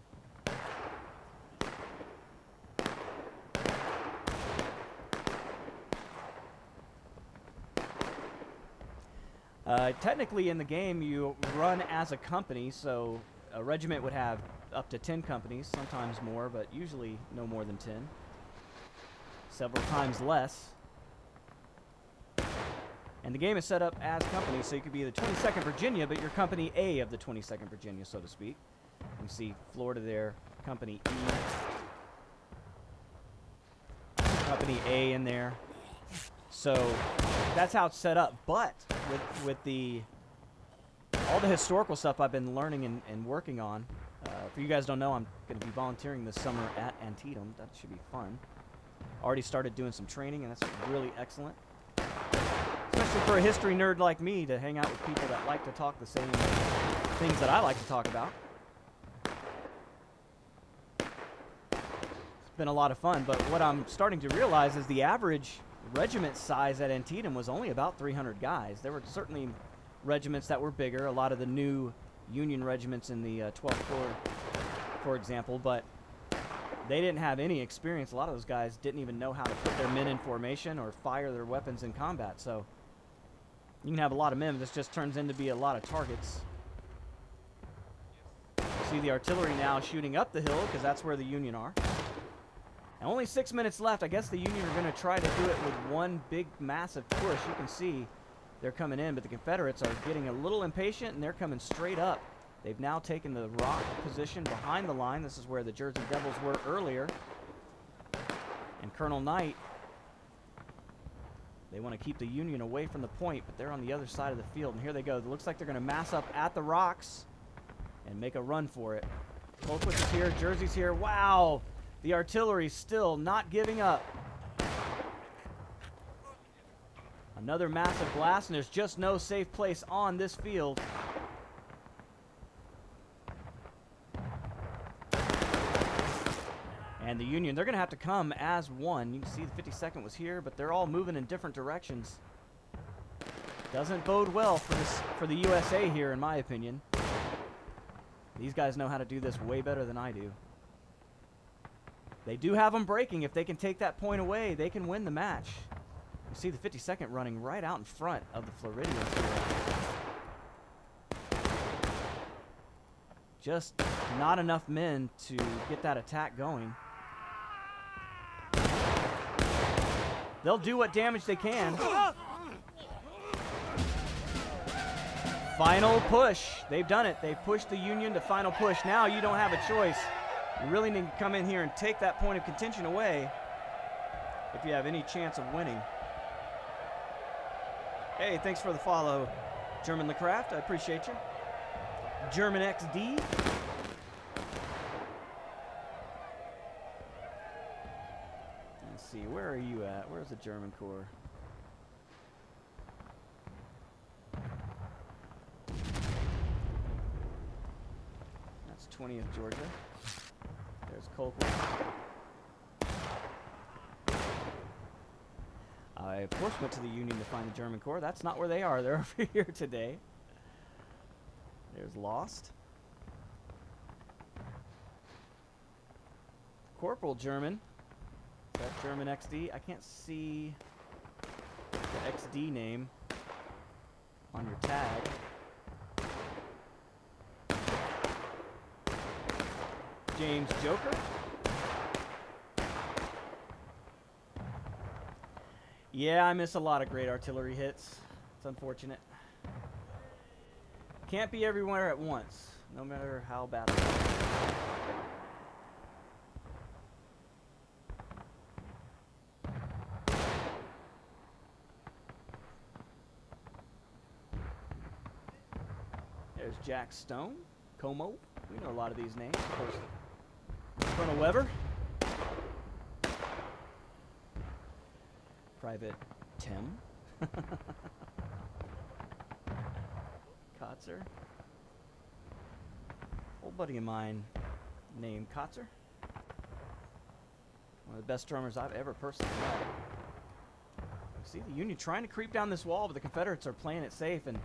Uh, technically, in the game, you run as a company, so a regiment would have up to ten companies, sometimes more, but usually no more than ten. Several times less. And the game is set up as companies, so you could be the twenty-second Virginia, but you're Company A of the twenty-second Virginia, so to speak. You see Florida there, Company E. Company A in there. So that's how it's set up, but with, with the all the historical stuff I've been learning and, and working on, uh, if you guys don't know, I'm going to be volunteering this summer at Antietam. That should be fun. Already started doing some training, and that's really excellent. Especially for a history nerd like me to hang out with people that like to talk the same things that I like to talk about. It's been a lot of fun, but what I'm starting to realize is the average regiment size at Antietam was only about three hundred guys. There were certainly regiments that were bigger, a lot of the new Union regiments in the uh, twelfth Corps, for example, but they didn't have any experience. A lot of those guys didn't even know how to put their men in formation or fire their weapons in combat, so you can have a lot of men, but this just turns into be a lot of targets. See the artillery now shooting up the hill because that's where the Union are. And only six minutes left. I guess the Union are going to try to do it with one big massive push. You can see they're coming in, but the Confederates are getting a little impatient, and they're coming straight up. They've now taken the rock position behind the line. This is where the Jersey Devils were earlier. And Colonel Knight, they want to keep the Union away from the point, but they're on the other side of the field. And here they go. It looks like they're going to mass up at the rocks and make a run for it. Colquitt is here. Jersey's here. Wow! The artillery still not giving up. Another massive blast, and there's just no safe place on this field. And the Union, they're going to have to come as one. You can see the fifty-second was here, but they're all moving in different directions. Doesn't bode well for, this, for the U S A here, in my opinion. These guys know how to do this way better than I do. They do have them breaking. If they can take that point away, they can win the match. You see the fifty-second running right out in front of the Floridians. Just not enough men to get that attack going. They'll do what damage they can. Final push. They've done it. They've pushed the Union to final push. Now you don't have a choice. You really need to come in here and take that point of contention away if you have any chance of winning. Hey, thanks for the follow, German LeCraft. I appreciate you. German X D. Let's see, where are you at? Where's the German Corps? That's twentieth Georgia. There's Colquitt. I, of course, went to the Union to find the German Corps. That's not where they are. They're over here today. There's Lost. Corporal German. Is that German X D? I can't see the X D name on your tag. James Joker. Yeah, I miss a lot of great artillery hits. It's unfortunate. Can't be everywhere at once, no matter how bad it is. There's Jack Stone, Como. We know a lot of these names. Of course, Colonel Weber. Private Tim. Kotzer. Old buddy of mine named Kotzer. One of the best drummers I've ever personally met. See the Union trying to creep down this wall, but the Confederates are playing it safe and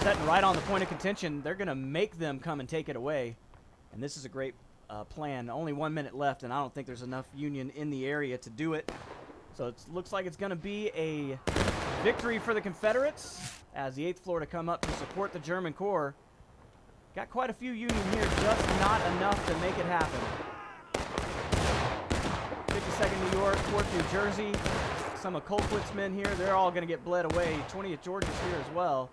setting right on the point of contention. They're going to make them come and take it away. And this is a great uh, plan. Only one minute left, and I don't think there's enough Union in the area to do it. So it looks like it's going to be a victory for the Confederates as the eighth Florida come up to support the German Corps. Got quite a few Union here, just not enough to make it happen. fifty-second New York, fourth New Jersey, some of Colquitt's men here, they're all going to get bled away. twentieth Georgia's here as well.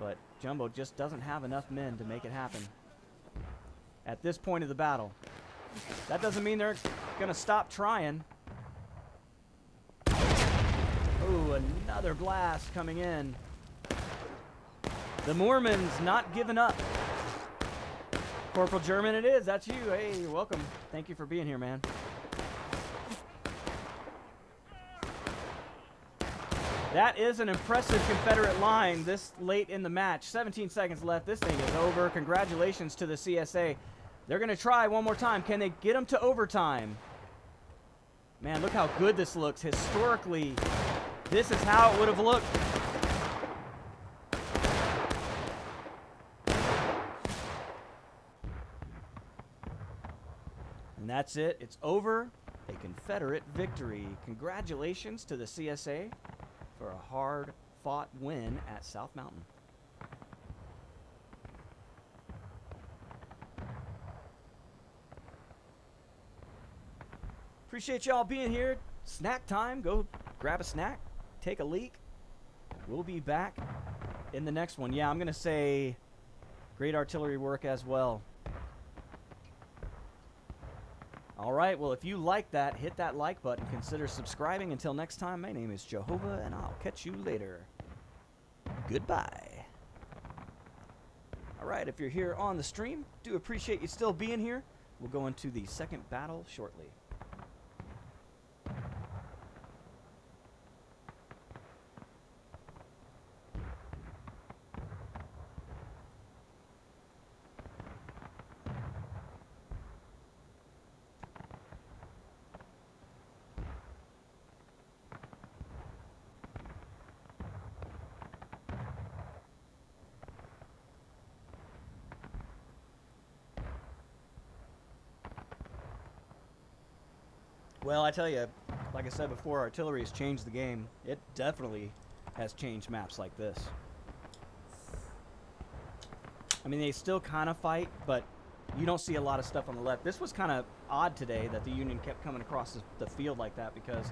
But Jumbo just doesn't have enough men to make it happen at this point of the battle. That doesn't mean they're going to stop trying. Ooh, another blast coming in. The Moorman's not giving up. Corporal German it is, that's you. Hey, welcome. Thank you for being here, man. That is an impressive Confederate line this late in the match. seventeen seconds left. This thing is over. Congratulations to the C S A. They're going to try one more time. Can they get them to overtime? Man, look how good this looks. Historically, this is how it would have looked. And that's it. It's over. A Confederate victory. Congratulations to the C S A for a hard-fought win at South Mountain. Appreciate y'all being here. Snack time. Go grab a snack. Take a leak. We'll be back in the next one. Yeah, I'm going to say great artillery work as well. All right. Well, if you like that, hit that like button. Consider subscribing. Until next time, my name is Jehovah, and I'll catch you later. Goodbye. All right. If you're here on the stream, do appreciate you still being here. We'll go into the second battle shortly. Well, I tell you, like I said before, artillery has changed the game. It definitely has changed maps like this. I mean, they still kind of fight, but you don't see a lot of stuff on the left. This was kind of odd today that the Union kept coming across the field like that, because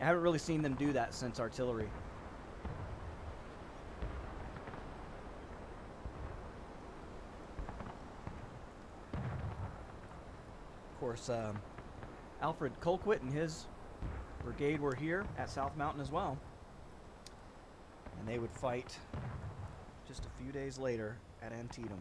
I haven't really seen them do that since artillery. Of course, um... Alfred Colquitt and his brigade were here at South Mountain as well. And they would fight just a few days later at Antietam.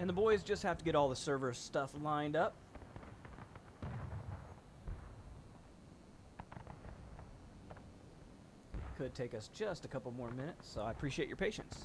And the boys just have to get all the server stuff lined up. Could take us just a couple more minutes, so I appreciate your patience.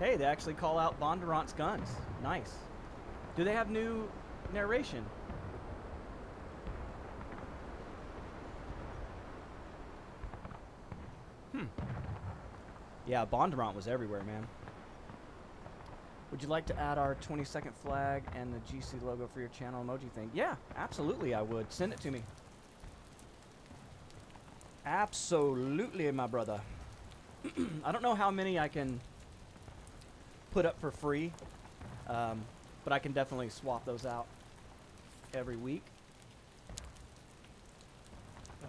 Hey, they actually call out Bondurant's guns. Nice. Do they have new narration? Hmm. Yeah, Bondurant was everywhere, man. Would you like to add our twenty-second flag and the G C logo for your channel emoji thing? Yeah, absolutely I would. Send it to me. Absolutely, my brother. I don't know how many I can... put up for free. Um, but I can definitely swap those out every week.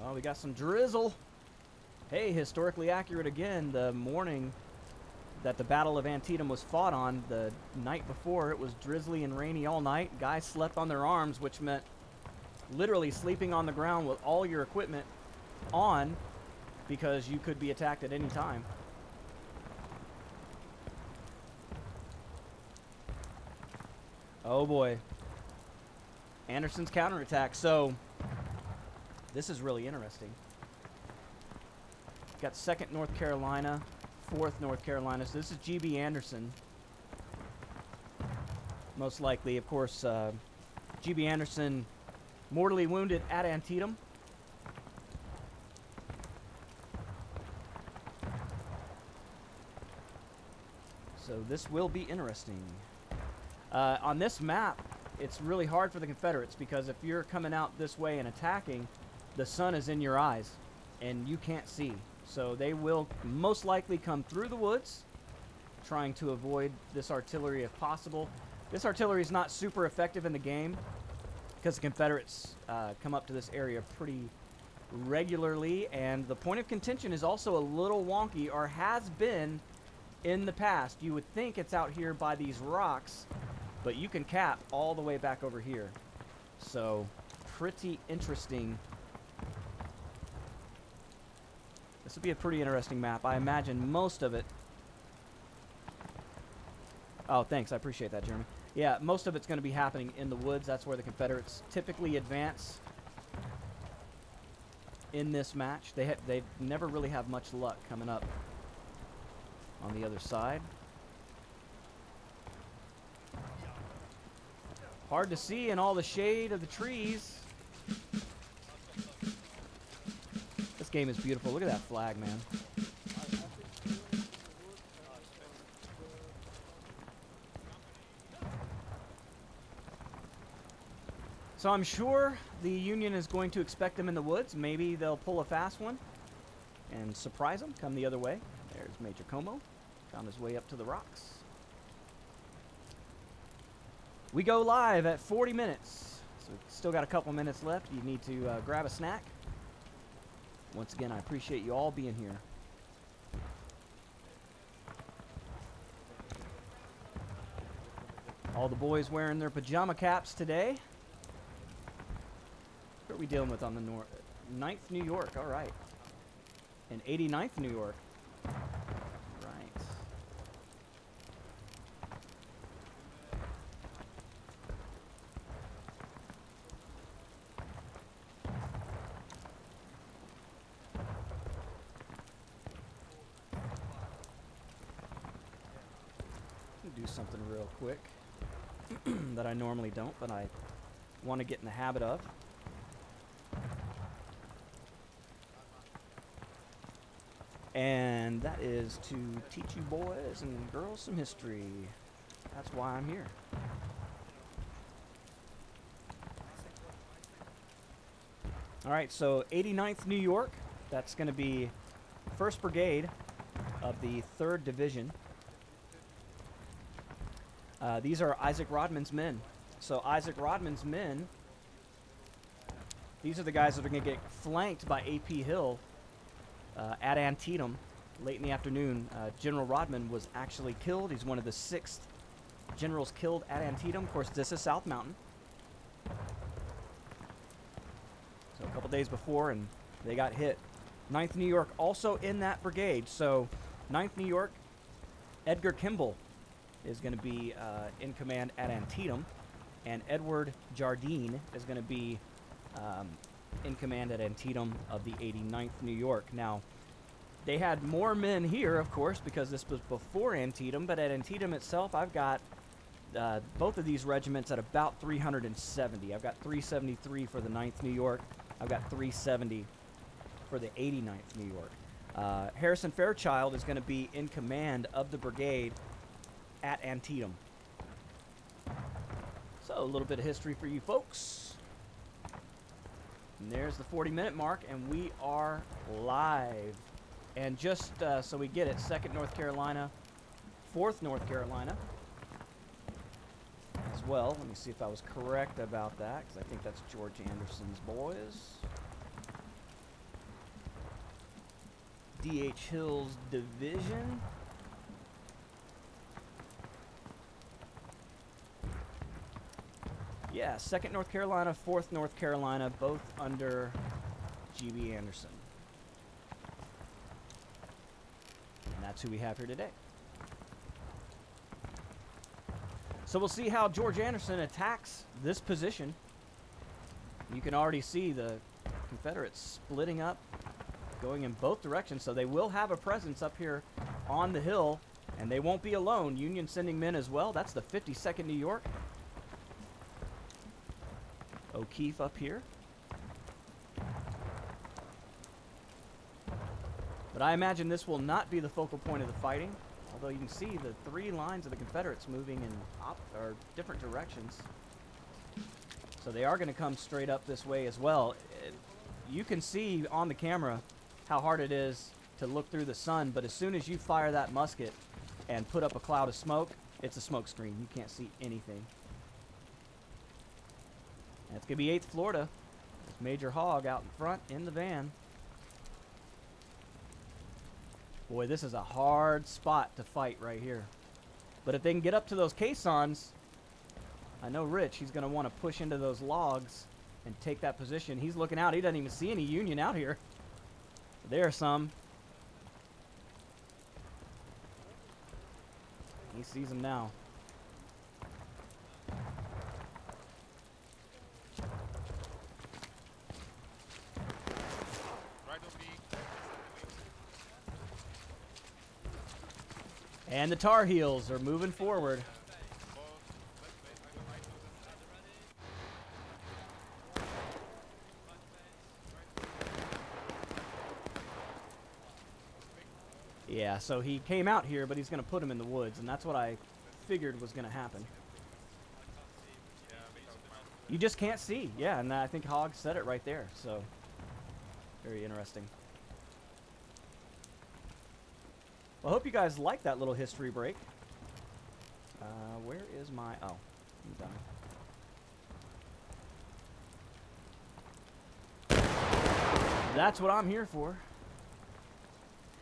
Oh, we got some drizzle. Hey, historically accurate again. The morning that the Battle of Antietam was fought on, the night before, it was drizzly and rainy all night. Guys slept on their arms, which meant literally sleeping on the ground with all your equipment on because you could be attacked at any time. Oh boy. Anderson's counterattack. So this is really interesting. Got second North Carolina, fourth North Carolina. So this is G B Anderson. Most likely, of course, uh, G B Anderson mortally wounded at Antietam. So this will be interesting. Uh, on this map, it's really hard for the Confederates because if you're coming out this way and attacking, the sun is in your eyes and you can't see. So they will most likely come through the woods, trying to avoid this artillery if possible. This artillery is not super effective in the game because the Confederates uh, come up to this area pretty regularly, and the point of contention is also a little wonky, or has been in the past. You would think it's out here by these rocks, but you can cap all the way back over here. So pretty interesting. This would be a pretty interesting map. I imagine most of it... Oh, thanks. I appreciate that, Jeremy. Yeah, most of it's going to be happening in the woods. That's where the Confederates typically advance in this match. They ha they never really have much luck coming up on the other side. Hard to see in all the shade of the trees. This game is beautiful. Look at that flag, man. So I'm sure the Union is going to expect them in the woods. Maybe they'll pull a fast one and surprise them, come the other way. There's Major Como. Found his way up to the rocks. We go live at forty minutes, so we've still got a couple minutes left. You need to uh, grab a snack. Once again, I appreciate you all being here. All the boys wearing their pajama caps today. What are we dealing with on the north? ninth New York, all right. And eighty-ninth New York. Something real quick that I normally don't, but I want to get in the habit of. And that is to teach you boys and girls some history. That's why I'm here. All right, so eighty-ninth New York. That's going to be first Brigade of the third Division. Uh, these are Isaac Rodman's men. So Isaac Rodman's men, these are the guys that are going to get flanked by A P Hill uh, at Antietam late in the afternoon. Uh, General Rodman was actually killed. He's one of the sixth generals killed at Antietam. Of course, this is South Mountain. So a couple days before, and they got hit. ninth New York also in that brigade. So ninth New York, Edgar Kimball is going to be uh, in command at Antietam, and Edward Jardine is going to be um, in command at Antietam of the eighty-ninth New York. Now, they had more men here, of course, because this was before Antietam, but at Antietam itself, I've got uh, both of these regiments at about three hundred seventy. I've got three seventy-three for the ninth New York. I've got three seventy for the eighty-ninth New York. Uh, Harrison Fairchild is going to be in command of the brigade at Antietam. So a little bit of history for you folks. And there's the forty minute mark, and we are live. And just uh, so we get it, second North Carolina, fourth North Carolina as well. Let me see if I was correct about that, because I think that's George Anderson's boys. D H Hill's division. Yeah, second North Carolina, fourth North Carolina, both under G B Anderson. And that's who we have here today. So we'll see how George Anderson attacks this position. You can already see the Confederates splitting up, going in both directions, so they will have a presence up here on the hill, and they won't be alone. Union sending men as well. That's the fifty-second New York. O'Keefe up here. But I imagine this will not be the focal point of the fighting, although you can see the three lines of the Confederates moving in op or different directions. So they are going to come straight up this way as well. It, you can see on the camera how hard it is to look through the sun, but as soon as you fire that musket and put up a cloud of smoke, it's a smoke screen. You can't see anything. That's going to be eighth Florida. It's Major Hogg out in front in the van. Boy, this is a hard spot to fight right here. But if they can get up to those caissons, I know Rich, he's going to want to push into those logs and take that position. He's looking out. He doesn't even see any Union out here. There are some. He sees them now. And the Tar Heels are moving forward. Yeah, so he came out here, but he's going to put him in the woods, and that's what I figured was going to happen. You just can't see. Yeah, and I think Hogg said it right there, so very interesting. Well, I hope you guys like that little history break. Uh, where is my... Oh, I'm done. That's what I'm here for.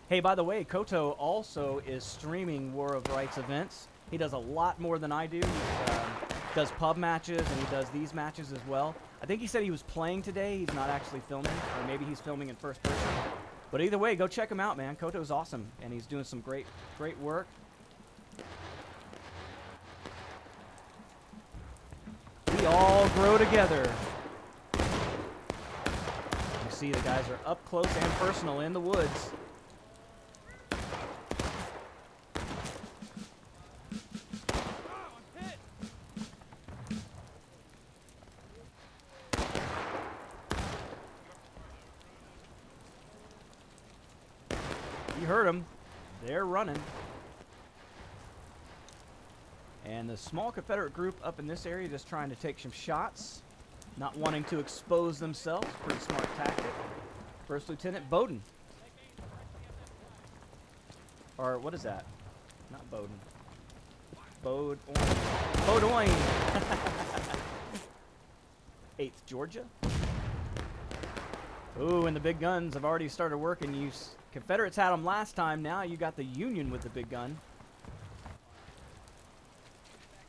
Hey, by the way, Koto also is streaming War of Rights events. He does a lot more than I do. He uh, does pub matches, and he does these matches as well. I think he said he was playing today. He's not actually filming, or maybe he's filming in first person. But either way, go check him out, man. Koto's awesome, and he's doing some great, great work. We all grow together. You see the guys are up close and personal in the woods. Heard them. They're running. And the small Confederate group up in this area just trying to take some shots, not wanting to expose themselves. Pretty smart tactic. First Lieutenant Bowden. Or what is that? Not Bowden. Bowdoin. Bowdoin. eighth Georgia. Ooh, and the big guns have already started working. You Confederates had them last time. Now you got the Union with the big gun.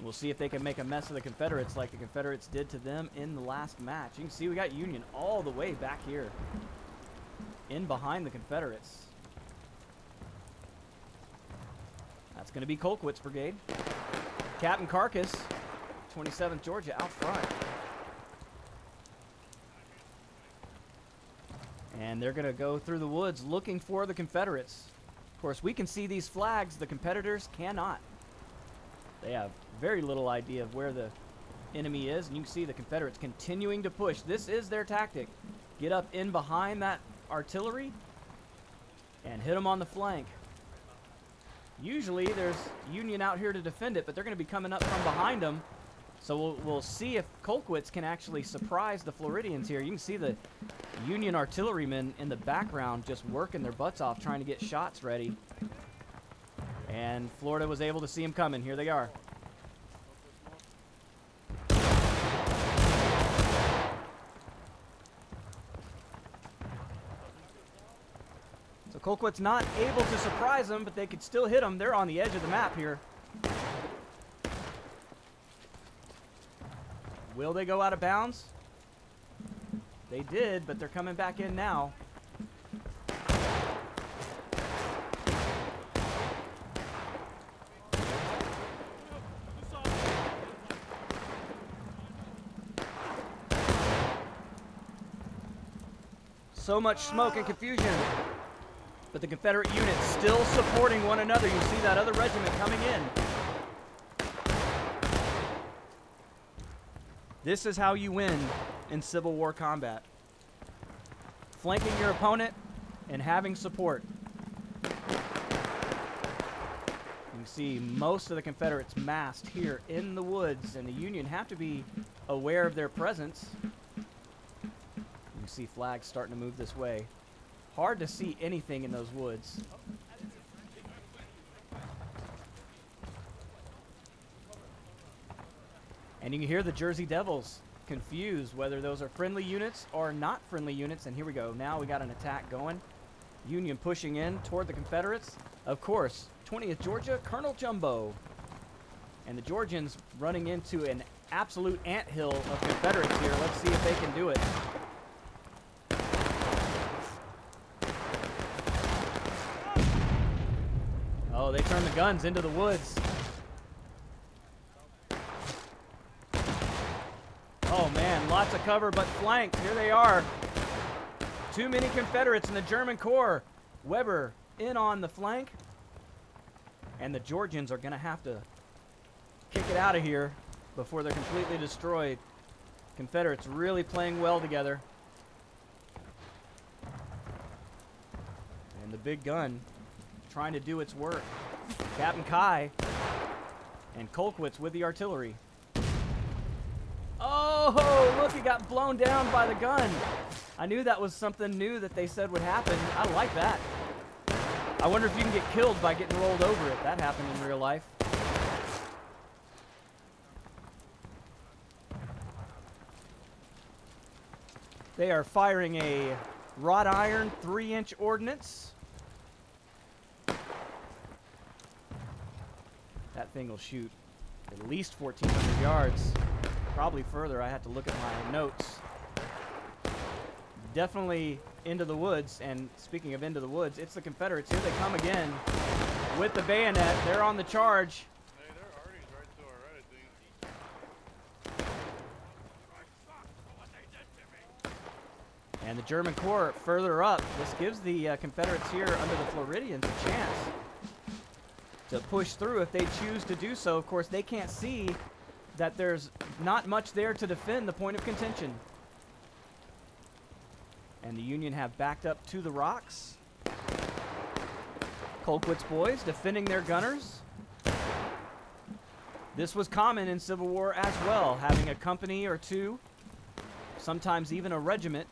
We'll see if they can make a mess of the Confederates like the Confederates did to them in the last match. You can see we got Union all the way back here, in behind the Confederates. That's going to be Colquitt's brigade. Captain Carcass, twenty-seventh Georgia out front. And they're going to go through the woods looking for the Confederates. Of course, we can see these flags. The competitors cannot. They have very little idea of where the enemy is. And you can see the Confederates continuing to push. This is their tactic. Get up in behind that artillery and hit them on the flank. Usually there's Union out here to defend it, but they're going to be coming up from behind them. So we'll, we'll see if Colquitt's can actually surprise the Floridians here. You can see the Union artillerymen in the background just working their butts off trying to get shots ready. And Florida was able to see him coming. Here they are. So Colquitt's not able to surprise them, but they could still hit them. They're on the edge of the map here. Will they go out of bounds? They did, but they're coming back in now. So much smoke and confusion, but the Confederate units still supporting one another. You see that other regiment coming in. This is how you win in Civil War combat. Flanking your opponent and having support. You can see most of the Confederates massed here in the woods, and the Union have to be aware of their presence. You see flags starting to move this way. Hard to see anything in those woods. And you can hear the Jersey Devils confused whether those are friendly units or not friendly units. And here we go. Now we got an attack going. Union pushing in toward the Confederates. Of course, twentieth Georgia, Colonel Jumbo. And the Georgians running into an absolute anthill of Confederates here. Let's see if they can do it. Oh, they turned the guns into the woods. Oh man, lots of cover, but flanked. Here they are. Too many Confederates in the German Corps. Weber in on the flank. And the Georgians are gonna have to kick it out of here before they're completely destroyed. Confederates really playing well together. And the big gun trying to do its work. Captain Kai and Colquitt's with the artillery. Oh, look, he got blown down by the gun. I knew that was something new that they said would happen. I like that. I wonder if you can get killed by getting rolled over it. That happened in real life. They are firing a wrought iron three inch ordnance. That thing will shoot at least fourteen hundred yards, probably further. I had to look at my notes. Definitely into the woods, and speaking of into the woods, it's the Confederates. Here they come again with the bayonet. They're on the charge. Hey, they're already right to our right, I think. And the German Corps further up. This gives the uh, Confederates here under the Floridians a chance to push through if they choose to do so. Of course, they can't see that there's not much there to defend the point of contention. And the Union have backed up to the rocks. Colquitt's boys defending their gunners. This was common in Civil War as well, having a company or two, sometimes even a regiment,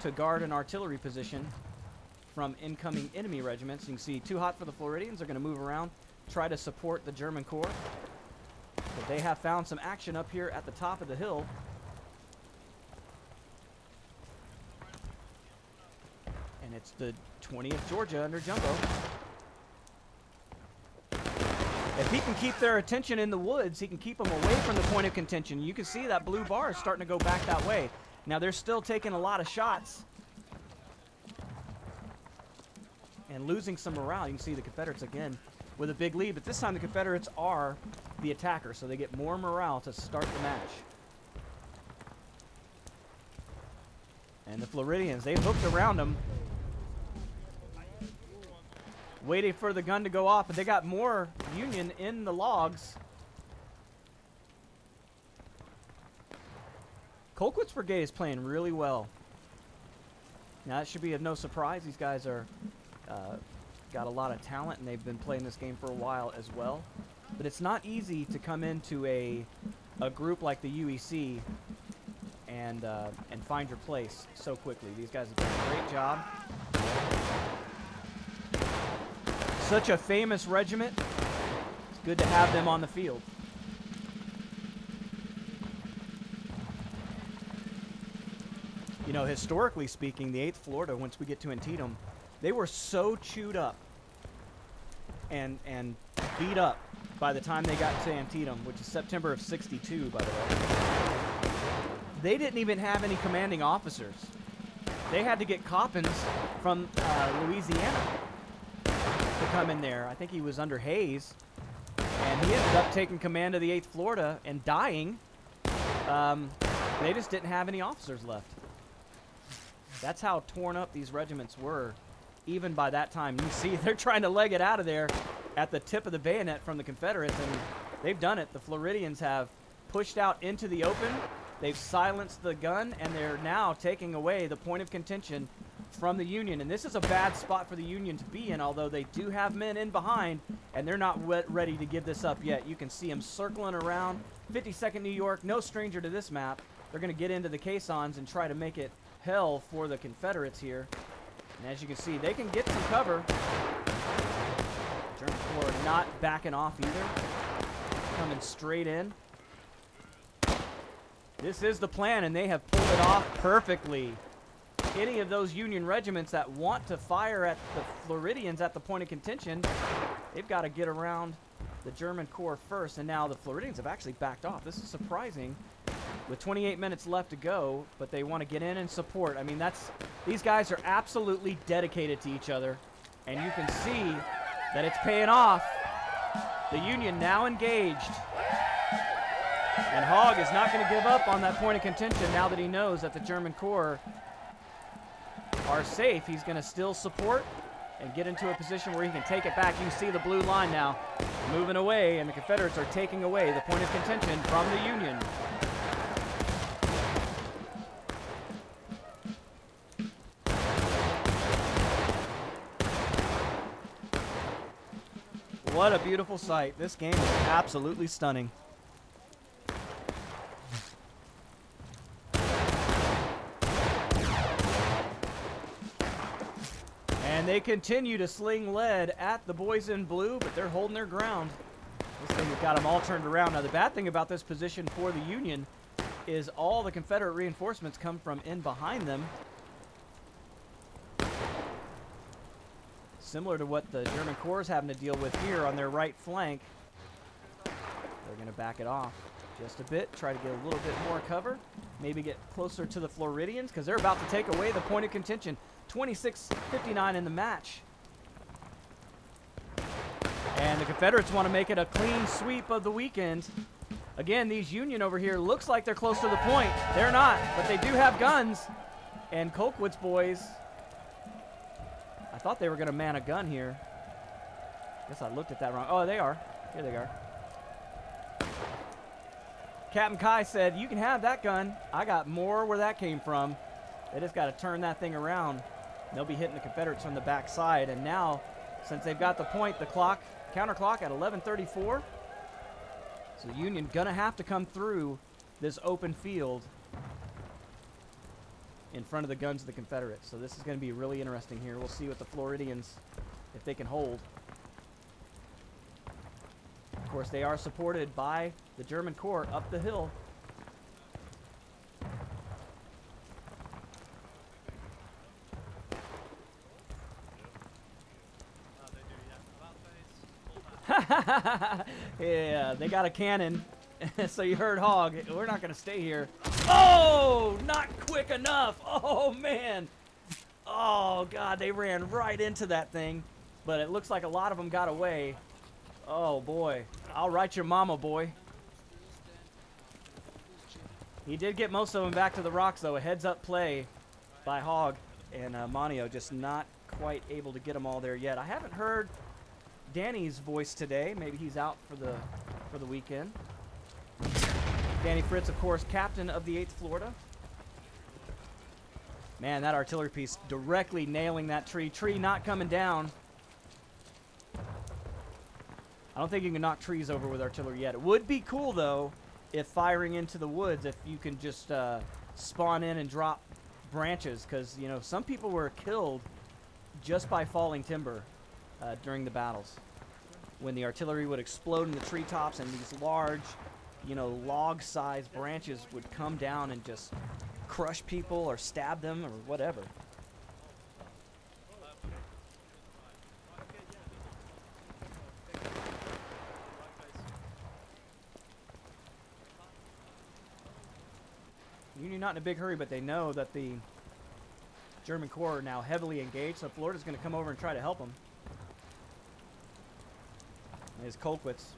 to guard an artillery position from incoming enemy regiments. You can see too hot for the Floridians. They're going to move around, try to support the German Corps. But they have found some action up here at the top of the hill. And it's the twentieth Georgia under Jumbo. If he can keep their attention in the woods, he can keep them away from the point of contention. You can see that blue bar is starting to go back that way. Now they're still taking a lot of shots and losing some morale. You can see the Confederates again with a big lead, but this time the Confederates are the attacker, so they get more morale to start the match. And the Floridians, they've hooked around them, waiting for the gun to go off, but they got more Union in the logs. Colquitt's brigade is playing really well. Now that should be of no surprise. These guys are uh, got a lot of talent, and they've been playing this game for a while as well. But it's not easy to come into a a group like the U E C and uh, and find your place so quickly. These guys have done a great job. Such a famous regiment. It's good to have them on the field. You know, historically speaking, the eighth Florida, once we get to Antietam, they were so chewed up and and beat up by the time they got to Antietam, which is September of sixty-two, by the way. They didn't even have any commanding officers. They had to get Coppins from uh, Louisiana to come in there. I think he was under Hayes, and he ended up taking command of the eighth Florida and dying. Um, they just didn't have any officers left. That's how torn up these regiments were, even by that time. You see, they're trying to leg it out of there at the tip of the bayonet from the Confederates, and they've done it. The Floridians have pushed out into the open, they've silenced the gun, and they're now taking away the point of contention from the Union. And this is a bad spot for the Union to be in, although they do have men in behind, and they're not ready to give this up yet. You can see them circling around. fifty-second New York, no stranger to this map. They're going to get into the caissons and try to make it hell for the Confederates here. And as you can see, they can get some cover. German Corps not backing off either. Coming straight in. This is the plan, and they have pulled it off perfectly. Any of those Union regiments that want to fire at the Floridians at the point of contention, they've got to get around the German Corps first, and now the Floridians have actually backed off. This is surprising. With twenty-eight minutes left to go, but they want to get in and support. I mean, that's, these guys are absolutely dedicated to each other, and you can see that it's paying off. The Union now engaged, and Hogg is not going to give up on that point of contention now that he knows that the German Corps are safe. He's going to still support and get into a position where he can take it back. You see the blue line now moving away, and the Confederates are taking away the point of contention from the Union. What a beautiful sight. This game is absolutely stunning. And they continue to sling lead at the boys in blue, but they're holding their ground. This thing has got them all turned around. Now, the bad thing about this position for the Union is all the Confederate reinforcements come from in behind them. Similar to what the German Corps is having to deal with here on their right flank. They're going to back it off just a bit, try to get a little bit more cover, maybe get closer to the Floridians, because they're about to take away the point of contention. twenty-six fifty-nine in the match. And the Confederates want to make it a clean sweep of the weekend. Again, these Union over here looks like they're close to the point. They're not, but they do have guns. And Colquitt's boys, I thought they were going to man a gun here. Guess I looked at that wrong. Oh, they are. Here they are. Captain Kai said, you can have that gun. I got more where that came from. They just got to turn that thing around. They'll be hitting the Confederates from the backside. And now, since they've got the point, the clock, counter clock at eleven thirty-four. So the Union going to have to come through this open field in front of the guns of the Confederates. So this is going to be really interesting here. We'll see what the Floridians, if they can hold. Of course, they are supported by the German Corps up the hill. Yeah, they got a cannon. So you heard Hogg. We're not going to stay here. Oh, not quick enough. Oh, man. Oh, God, they ran right into that thing. But it looks like a lot of them got away. Oh, boy. I'll write your mama, boy. He did get most of them back to the rocks, though. A heads-up play by Hogg and uh, Manio, just not quite able to get them all there yet. I haven't heard Danny's voice today. Maybe he's out for the, for the weekend. Danny Fritz, of course, captain of the eighth Florida. Man, that artillery piece directly nailing that tree. Tree not coming down. I don't think you can knock trees over with artillery yet. It would be cool, though, if firing into the woods, if you can just uh, spawn in and drop branches, because, you know, some people were killed just by falling timber. uh, during the battles, when the artillery would explode in the treetops and these large, you know, log-sized branches would come down and just crush people or stab them or whatever. You're not in a big hurry, but they know that the German Corps are now heavily engaged, so Florida's going to come over and try to help them. There's Colquitt's.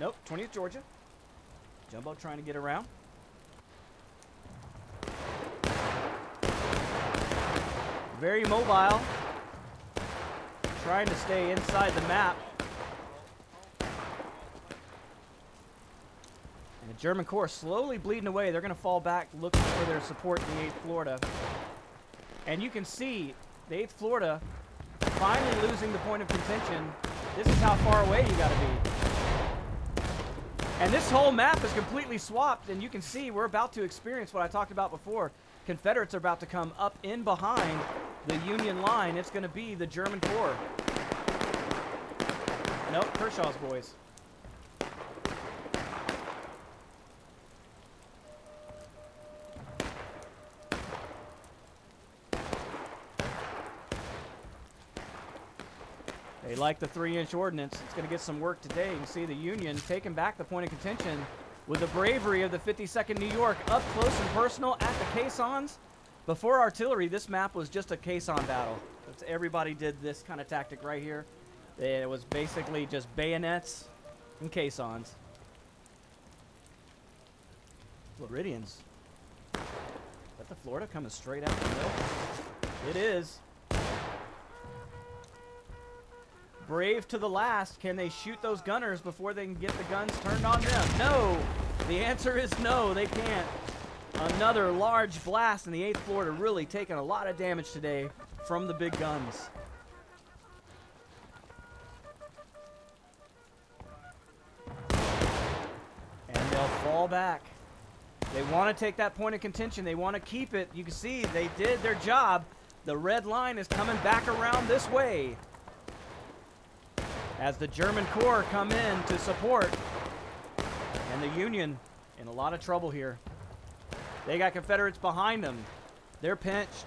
Nope, twentieth Georgia. Jumbo trying to get around. Very mobile. Trying to stay inside the map. And the German Corps slowly bleeding away. They're going to fall back looking for their support in the eighth Florida. And you can see the eighth Florida finally losing the point of contention. This is how far away you got to be. And this whole map is completely swapped, and you can see we're about to experience what I talked about before. Confederates are about to come up in behind the Union line. It's going to be the German Corps. Nope, Kershaw's boys. They like the three-inch ordnance. It's going to get some work today. You can see the Union taking back the point of contention with the bravery of the fifty-second New York up close and personal at the caissons. Before artillery, this map was just a caisson battle. It's, everybody did this kind of tactic right here. It was basically just bayonets and caissons. Floridians. Is the Florida coming straight out the middle? It is. Brave to the last. Can they shoot those gunners before they can get the guns turned on them? No! The answer is no, they can't. Another large blast in the eighth Florida, really taking a lot of damage today from the big guns. And they'll fall back. They want to take that point of contention. They want to keep it. You can see they did their job. The red line is coming back around this way as the German Corps come in to support, and the Union in a lot of trouble here. They got Confederates behind them. They're pinched,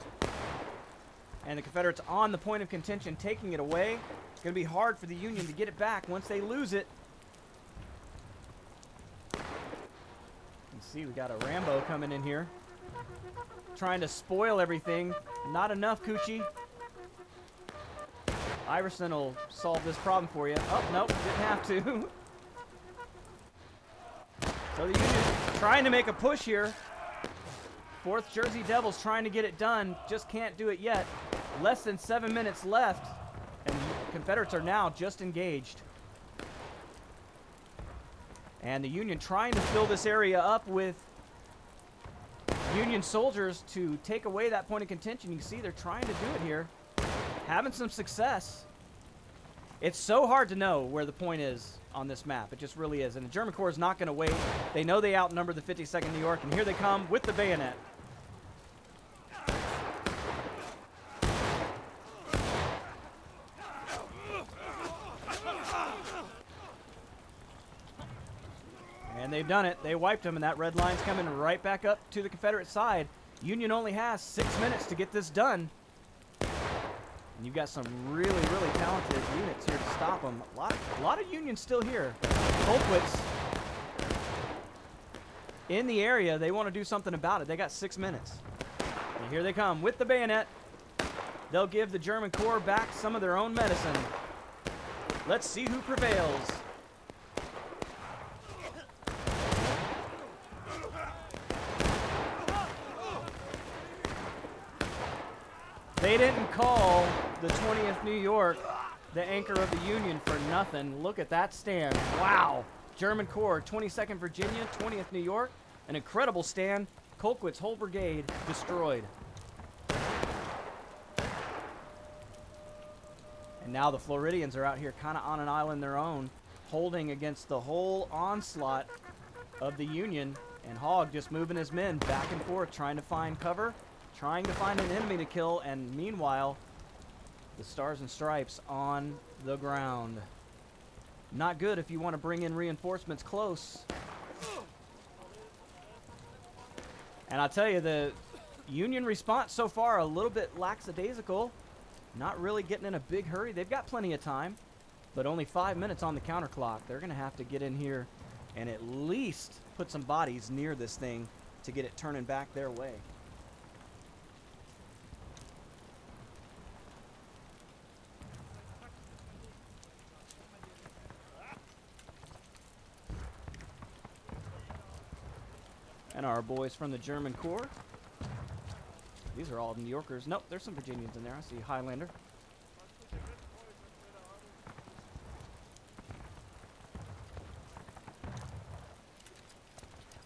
and the Confederates on the point of contention taking it away. It's going to be hard for the Union to get it back once they lose it. You can see we got a Rambo coming in here, trying to spoil everything. Not enough, Coochie. Iverson will solve this problem for you. Oh, nope, didn't have to. So the Union trying to make a push here. Fourth Jersey Devils trying to get it done, just can't do it yet. Less than seven minutes left, and the Confederates are now just engaged. And the Union trying to fill this area up with Union soldiers to take away that point of contention. You can see they're trying to do it here. Having some success. It's so hard to know where the point is on this map. It just really is. And the German Corps is not going to wait. They know they outnumber the fifty-second New York, and here they come with the bayonet. And they've done it. They wiped them, and that red line's coming right back up to the Confederate side. Union only has six minutes to get this done. And you've got some really, really talented units here to stop them. A lot, a lot of Unions still here. Colquitt's in the area. They want to do something about it. They got six minutes. And here they come with the bayonet. They'll give the German Corps back some of their own medicine. Let's see who prevails. They didn't call the twentieth New York the anchor of the Union for nothing. Look at that stand. Wow. German Corps, twenty-second Virginia, twentieth New York. An incredible stand. Colquitt's whole brigade destroyed. And now the Floridians are out here kind of on an island their own, holding against the whole onslaught of the Union. And Hogg just moving his men back and forth, trying to find cover, trying to find an enemy to kill, and meanwhile, The stars and stripes on the ground. Not good if you want to bring in reinforcements close. And I'll tell you, the Union response so far, a little bit lackadaisical. Not really getting in a big hurry. They've got plenty of time, but only five minutes on the counter clock. They're going to have to get in here and at least put some bodies near this thing to get it turning back their way. And our boys from the German Corps. These are all New Yorkers. Nope, there's some Virginians in there. I see Highlander.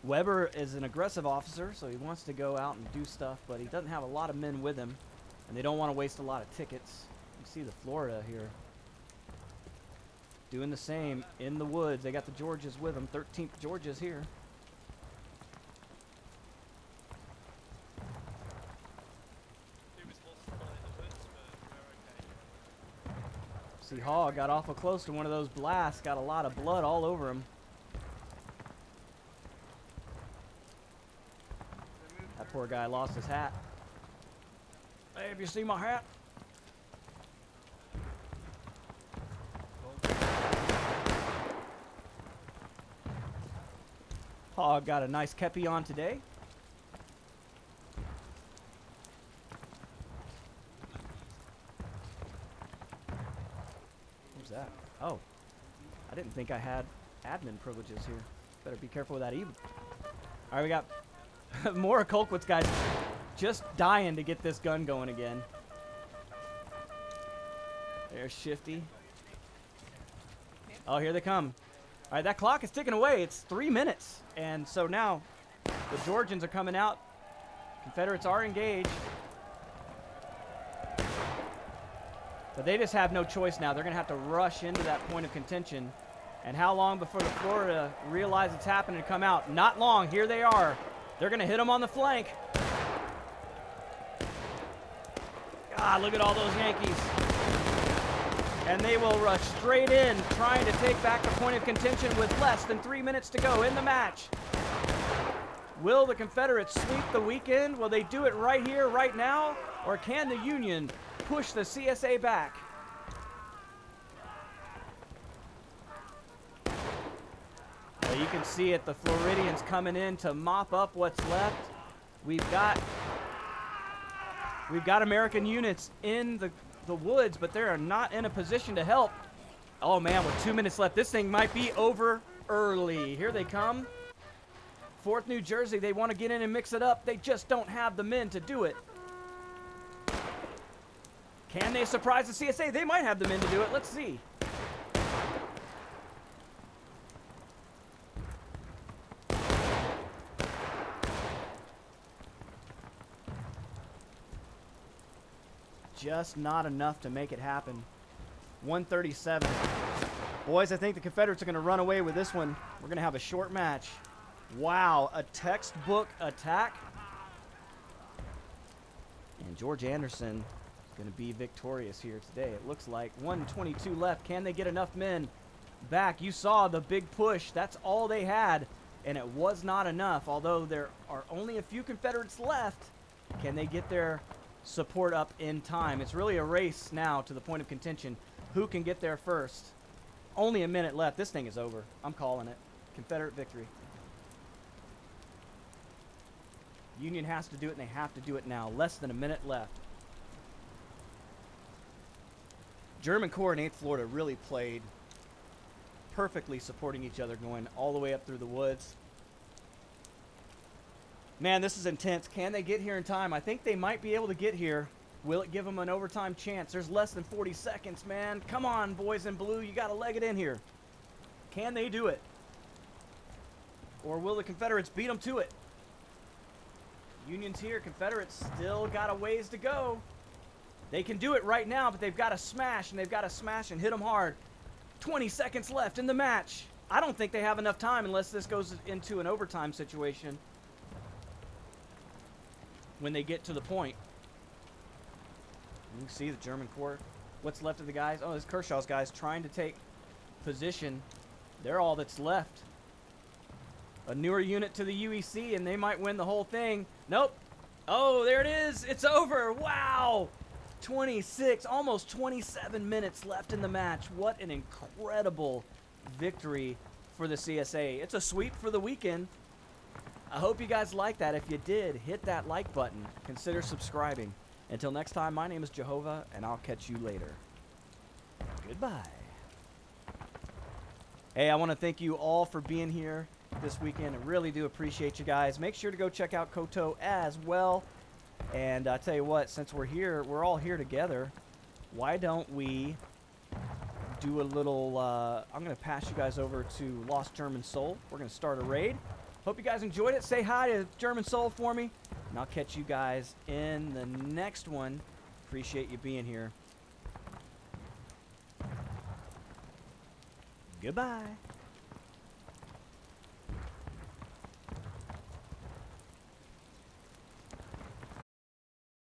Weber is an aggressive officer, so he wants to go out and do stuff, but he doesn't have a lot of men with him, and they don't want to waste a lot of tickets. You see the Florida here doing the same in the woods. They got the Georgias with them. thirteenth Georgia's here. See, Haw got awful close to one of those blasts. Got a lot of blood all over him. Poor guy lost his hat. Hey, have you seen my hat? Oh, got a nice kepi on today. Who's that? Oh, I didn't think I had admin privileges here. Better be careful with that even. All right, we got more of Colquitt's guys just dying to get this gun going again. There's Shifty. Oh, here they come. All right, that clock is ticking away. It's three minutes. And so now the Georgians are coming out. Confederates are engaged. But they just have no choice now. They're going to have to rush into that point of contention. And how long before the Florida realize it's happening to come out? Not long. Here they are. They're going to hit him on the flank. Ah, look at all those Yankees. And they will rush straight in, trying to take back the point of contention with less than three minutes to go in the match. Will the Confederates sweep the weekend? Will they do it right here, right now? Or can the Union push the C S A back? You can see it, the Floridians coming in to mop up what's left. We've got we've got American units in the, the woods, but they are not in a position to help. Oh man, with two minutes left, this thing might be over early. Here they come. fourth New Jersey, they want to get in and mix it up. They just don't have the men to do it. Can they surprise the C S A? They might have the men to do it. Let's see. Just not enough to make it happen. one thirty-seven. Boys, I think the Confederates are going to run away with this one. We're going to have a short match. Wow, a textbook attack. And George Anderson is going to be victorious here today, it looks like. one twenty-two left. Can they get enough men back? You saw the big push. That's all they had, and it was not enough. Although there are only a few Confederates left, can they get their support up in time? It's really a race now to the point of contention. Who can get there first? Only a minute left. This thing is over. I'm calling it. Confederate victory. Union has to do it, and they have to do it now. Less than a minute left. German Corps and eighth Florida really played perfectly, supporting each other, going all the way up through the woods. Man, this is intense. Can they get here in time? I think they might be able to get here. Will it give them an overtime chance? There's less than forty seconds, man. Come on, boys in blue. You got to leg it in here. Can they do it? Or will the Confederates beat them to it? Union's here. Confederates still got a ways to go. They can do it right now, but they've got to smash, and they've got to smash and hit them hard. twenty seconds left in the match. I don't think they have enough time unless this goes into an overtime situation when they get to the point. You can see the German Corps what's left of the guys. Oh, it's Kershaw's guys trying to take position. They're all that's left. A newer unit to the U E C, and they might win the whole thing. Nope. Oh, there it is. It's over. Wow. twenty-six, almost twenty-seven minutes left in the match. What an incredible victory for the C S A. It's a sweep for the weekend. I hope you guys liked that. If you did, hit that like button. Consider subscribing. Until next time, my name is Jehovah, and I'll catch you later. Goodbye. Hey, I want to thank you all for being here this weekend. I really do appreciate you guys. Make sure to go check out Koto as well. And I tell you what, since we're here, we're all here together, why don't we do a little, uh, I'm going to pass you guys over to Lost German Soul. We're going to start a raid. Hope you guys enjoyed it. Say hi to German Soul for me, and I'll catch you guys in the next one. Appreciate you being here. Goodbye.